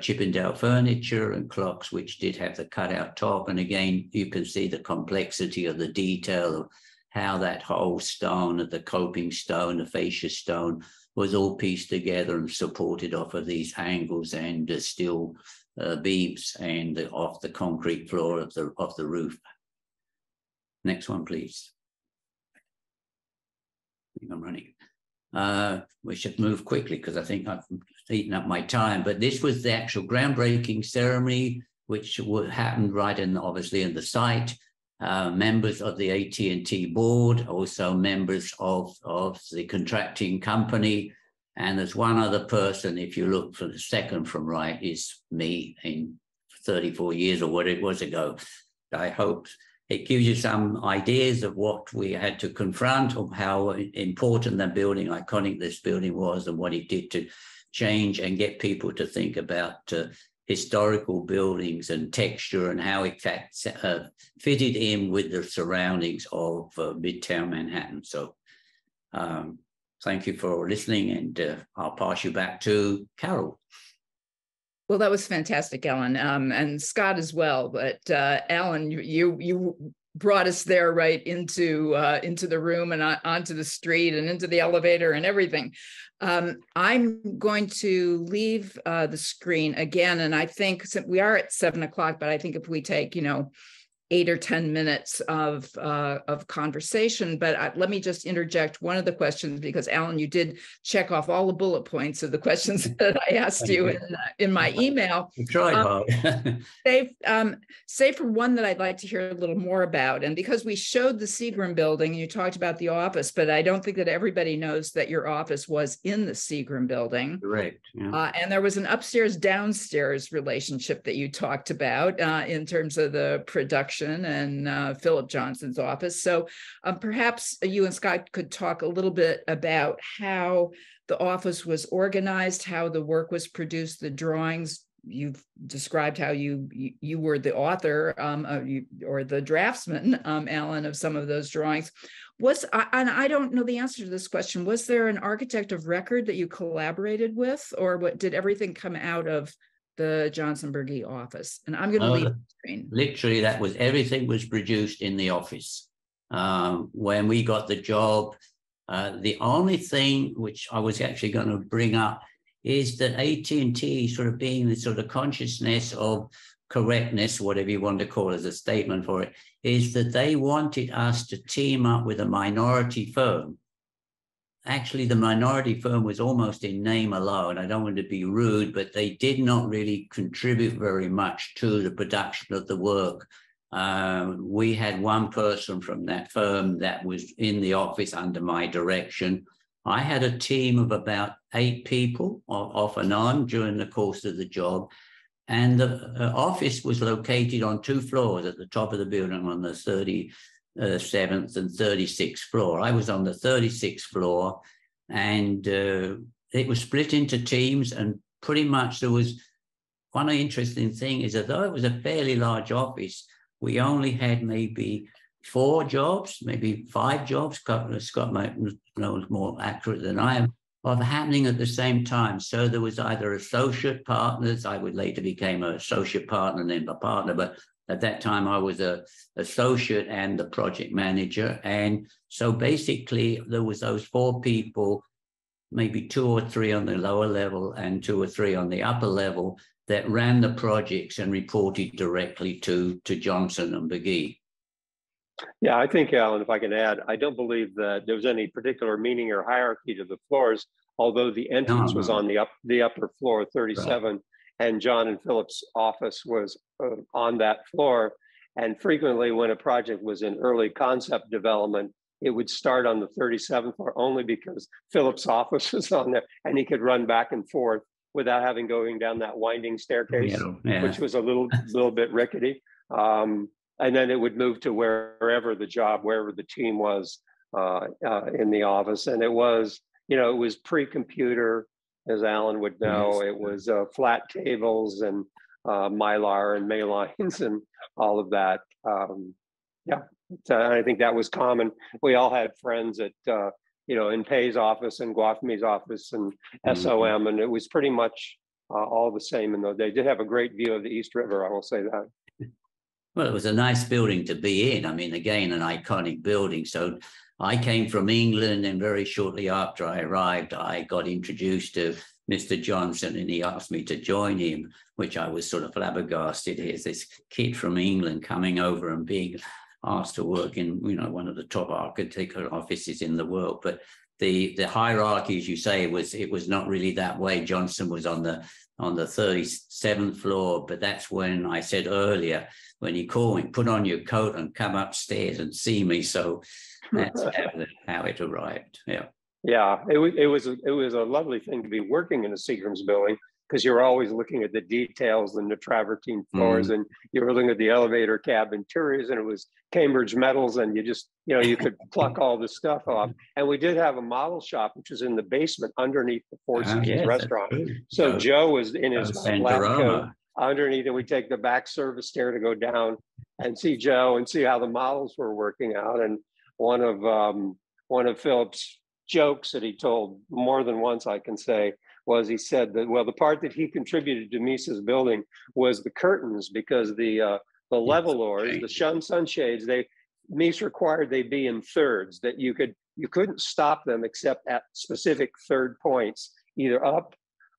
Chippendale furniture and clocks, which did have the cutout top. And again, you can see the complexity of the detail of how that whole stone, of the coping stone, the fascia stone, was all pieced together and supported off of these angles and steel beams and off the concrete floor of the roof. Next one, please. I think I'm running. We should move quickly because I think I've eaten up my time. But this was the actual groundbreaking ceremony, which happened right in, obviously, in the site. Members of the AT&T board, also members of the contracting company, and there's one other person, if you look for the second from right, is me in 34 years or what it was ago. I hope it gives you some ideas of what we had to confront, of how important the building, iconic this building was, and what it did to change and get people to think about historical buildings and texture and how it fitted in with the surroundings of Midtown Manhattan. So thank you for listening, and I'll pass you back to Carol. Well, that was fantastic, Alan, and Scott as well. But Alan, you brought us there right into the room and onto the street and into the elevator and everything. I'm going to leave the screen again, and I think we are at 7 o'clock, but I think if we take, 8 or 10 minutes of conversation, but let me just interject one of the questions, because Alan, you did check off all the bullet points of the questions that I asked you in my email. You tried hard. Save for one that I'd like to hear a little more about, and because we showed the Seagram building, and you talked about the office, but I don't think that everybody knows that your office was in the Seagram building. Correct. Yeah. And there was an upstairs-downstairs relationship that you talked about in terms of the production and Philip Johnson's office. So perhaps you and Scott could talk a little bit about how the office was organized, how the work was produced, the drawings. You've described how you were the author or the draftsman, Alan, of some of those drawings. And I don't know the answer to this question, was there an architect of record that you collaborated with, or did everything come out of the Johnson Burgee office? And I'm going to leave the screen. Literally, that was, everything was produced in the office. When we got the job, the only thing which I was actually going to bring up is that AT&T sort of being the sort of consciousness of correctness, whatever you want to call it as a statement for it, is that they wanted us to team up with a minority firm. Actually, the minority firm was almost in name alone. I don't want to be rude, but they did not really contribute very much to the production of the work. We had one person from that firm that was in the office under my direction. I had a team of about 8 people off and on during the course of the job. And the office was located on 2 floors at the top of the building on the 37th and 36th floor. I was on the 36th floor, and it was split into teams, and pretty much there was one interesting thing is that though it was a fairly large office, we only had maybe 4 jobs, maybe 5 jobs, Scott might know more accurate than I am, of happening at the same time. So there was either associate partners, I would later became an associate partner and then a partner, but at that time I was an associate and the project manager. And so basically there was those 4 people, maybe 2 or 3 on the lower level and 2 or 3 on the upper level, that ran the projects and reported directly to Johnson and Burgee. Yeah, I think, Alan, if I can add, I don't believe that there was any particular meaning or hierarchy to the floors, although the entrance was on the upper floor, 37, right, and John and Philip's office was on that floor. And frequently when a project was in early concept development, it would start on the 37th floor only because Philip's office was on there and he could run back and forth without having going down that winding staircase, which was a little bit rickety. And then it would move to wherever the job, wherever the team was in the office. And it was, you know, it was pre-computer, as Alan would know. It was flat tables and mylar and mail lines and all of that. Yeah, so I think that was common. We all had friends at, you know, in Pei's office and Guafmi's office and SOM, and it was pretty much all the same in those days. They did have a great view of the East River, I will say that. Well, it was a nice building to be in. I mean, again, an iconic building. So I came from England, and very shortly after I arrived, I got introduced to Mr. Johnson, and he asked me to join him, which I was sort of flabbergasted. Here's this kid from England coming over and being asked to work in, you know, one of the top architectural offices in the world. But the hierarchy, as you say, was it was not really that way. Johnson was on the 37th floor, but that's when I said earlier, when you call me, put on your coat and come upstairs and see me. So that's how it arrived. Yeah, yeah. It was a lovely thing to be working in a Seagram's building, because you're always looking at the details and the travertine floors, and you were looking at the elevator cab interiors, and it was Cambridge metals, and you just, you know, you could pluck all this stuff off. And we did have a model shop, which was in the basement underneath the Four Seasons restaurant. So Joe was in his black coat underneath, and we take the back service stair to go down and see Joe and see how the models were working out. And one of Philip's jokes that he told more than once, I can say, was he said that, well, the part that he contributed to Mies's building was the curtains, because the levelors, the sunshades, Mies required they be in thirds, that you couldn't stop them except at specific third points, either up,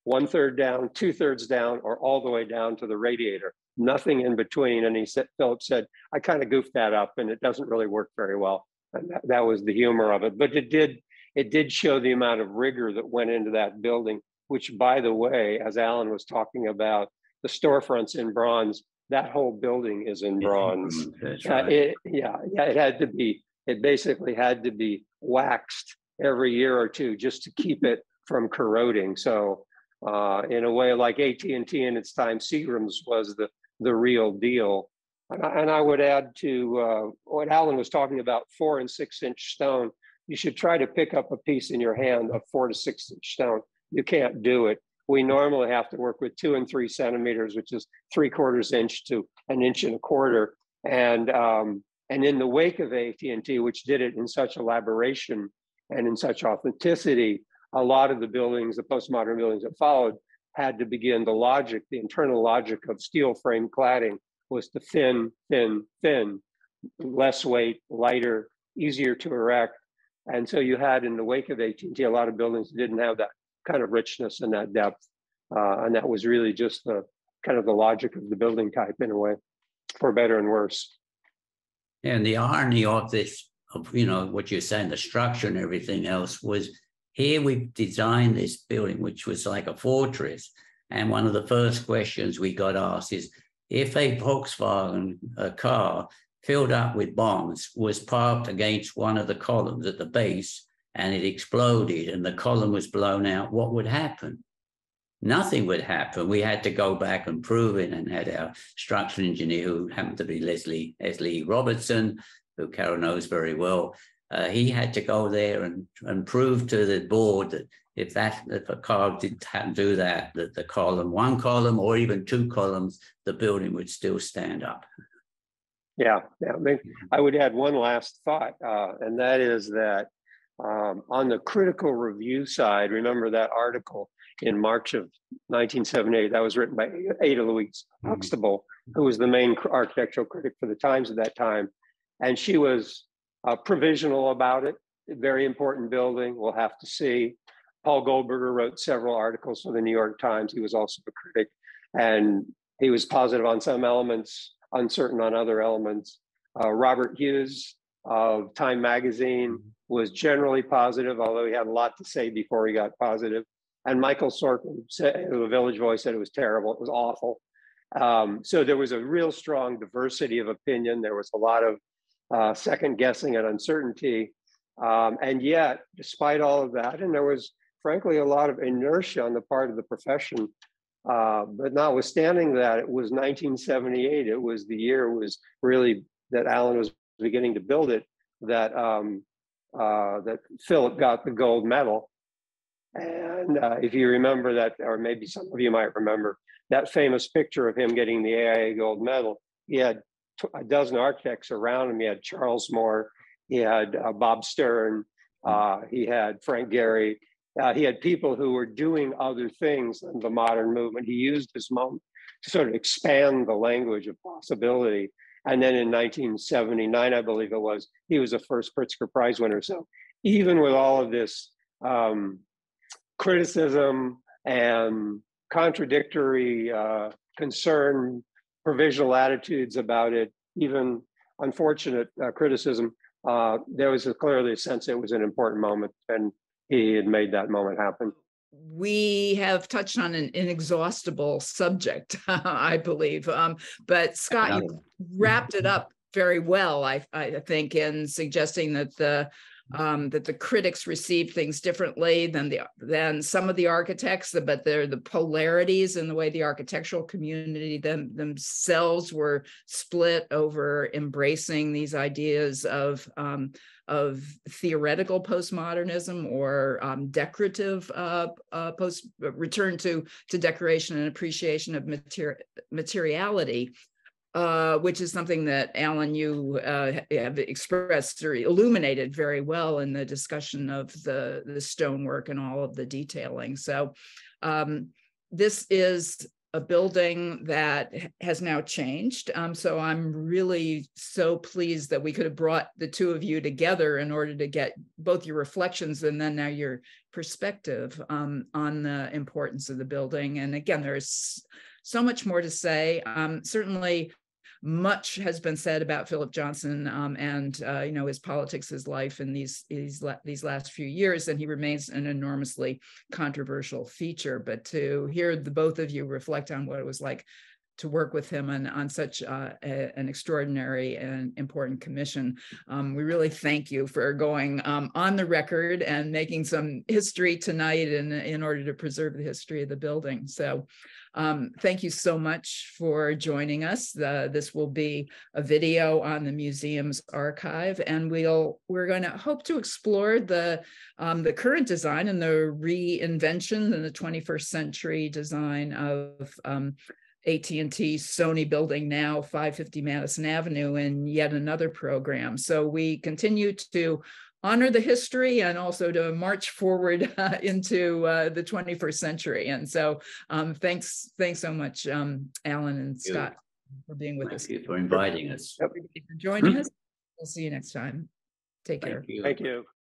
1/3 down, 2/3 down, or all the way down to the radiator, nothing in between. And he said, Philip said, I kind of goofed that up and it doesn't really work very well. And that was the humor of it, but it did show the amount of rigor that went into that building, which, by the way, as Alan was talking about, the storefronts in bronze, that whole building is in bronze. It had to be, it basically had to be waxed every year or two just to keep it from corroding. So in a way, like AT&T in its time, Seagram's was the real deal. And I would add to what Alan was talking about, 4- and 6-inch stone. You should try to pick up a piece in your hand of 4- to 6-inch stone. You can't do it. We normally have to work with 2 and 3 centimeters, which is 3/4 inch to 1 1/4 inch. And in the wake of AT&T, which did it in such elaboration and in such authenticity, a lot of the buildings, the postmodern buildings that followed, had to begin the logic, the internal logic of steel frame cladding was to thin, thin, thin, less weight, lighter, easier to erect. And so you had, in the wake of AT&T, a lot of buildings that didn't have that kind of richness and that depth. And that was really just the kind of the logic of the building type, in a way, for better and worse. And the irony of this, of, you know, what you're saying, the structure and everything else, was here we designed this building, which was like a fortress. And one of the first questions we got asked is, if a Volkswagen car filled up with bombs was parked against one of the columns at the base and it exploded and the column was blown out, what would happen? Nothing would happen. We had to go back and prove it, and had our structural engineer, who happened to be Leslie Robertson, who Carol knows very well, he had to go there and prove to the board that if a car did do that, that the column, one column or even two columns, the building would still stand up. Yeah, I would add one last thought, and that is that on the critical review side, remember that article in March of 1978 that was written by Ada Louise Huxtable, who was the main architectural critic for the Times at that time, and she was provisional about it. Very important building, we'll have to see. Paul Goldberger wrote several articles for the New York Times. He was also a critic, and he was positive on some elements, uncertain on other elements. Robert Hughes of Time Magazine was generally positive, although he had a lot to say before he got positive. And Michael Sorkin, the Village Voice, said it was terrible, it was awful. So there was a real strong diversity of opinion. There was a lot of second guessing and uncertainty. And yet, despite all of that, and there was frankly a lot of inertia on the part of the profession, but notwithstanding that, it was 1978. It was the year was really that Alan was beginning to build it, that that Philip got the gold medal. And if you remember that, or maybe some of you might remember, that famous picture of him getting the AIA gold medal, he had a dozen architects around him. He had Charles Moore, he had Bob Stern, he had Frank Gehry. He had people who were doing other things in the modern movement. He used this moment to sort of expand the language of possibility. And then in 1979, I believe it was, he was the first Pritzker Prize winner. So even with all of this criticism and contradictory concern, provisional attitudes about it, even unfortunate criticism, there was clearly a sense it was an important moment, and he had made that moment happen. We have touched on an inexhaustible subject, I believe. But Scott, you wrapped it up very well, I think, in suggesting that the critics receive things differently than some of the architects, but they're the polarities in the way the architectural community themselves were split over embracing these ideas of theoretical postmodernism or decorative return to decoration and appreciation of materiality. Which is something that, Alan, you have expressed or illuminated very well in the discussion of the stonework and all of the detailing. So this is a building that has now changed. So I'm really so pleased that we could have brought the two of you together in order to get both your reflections and then now your perspective on the importance of the building. And again, there's so much more to say. Certainly, much has been said about Philip Johnson and you know, his politics, his life, in these last few years, and he remains an enormously controversial feature. But to hear the both of you reflect on what it was like to work with him and on such an extraordinary and important commission, we really thank you for going on the record and making some history tonight in order to preserve the history of the building. So. Thank you so much for joining us. This will be a video on the museum's archive, and we're going to hope to explore the current design and the reinvention and the 21st century design of AT&T Sony building, now 550 Madison Avenue, in yet another program. So we continue to honor the history and also to march forward into the 21st century. And so thanks so much, Alan and Scott, for being with us. Thank you for inviting us. Thank you for joining us. We'll see you next time. Take care. Thank you.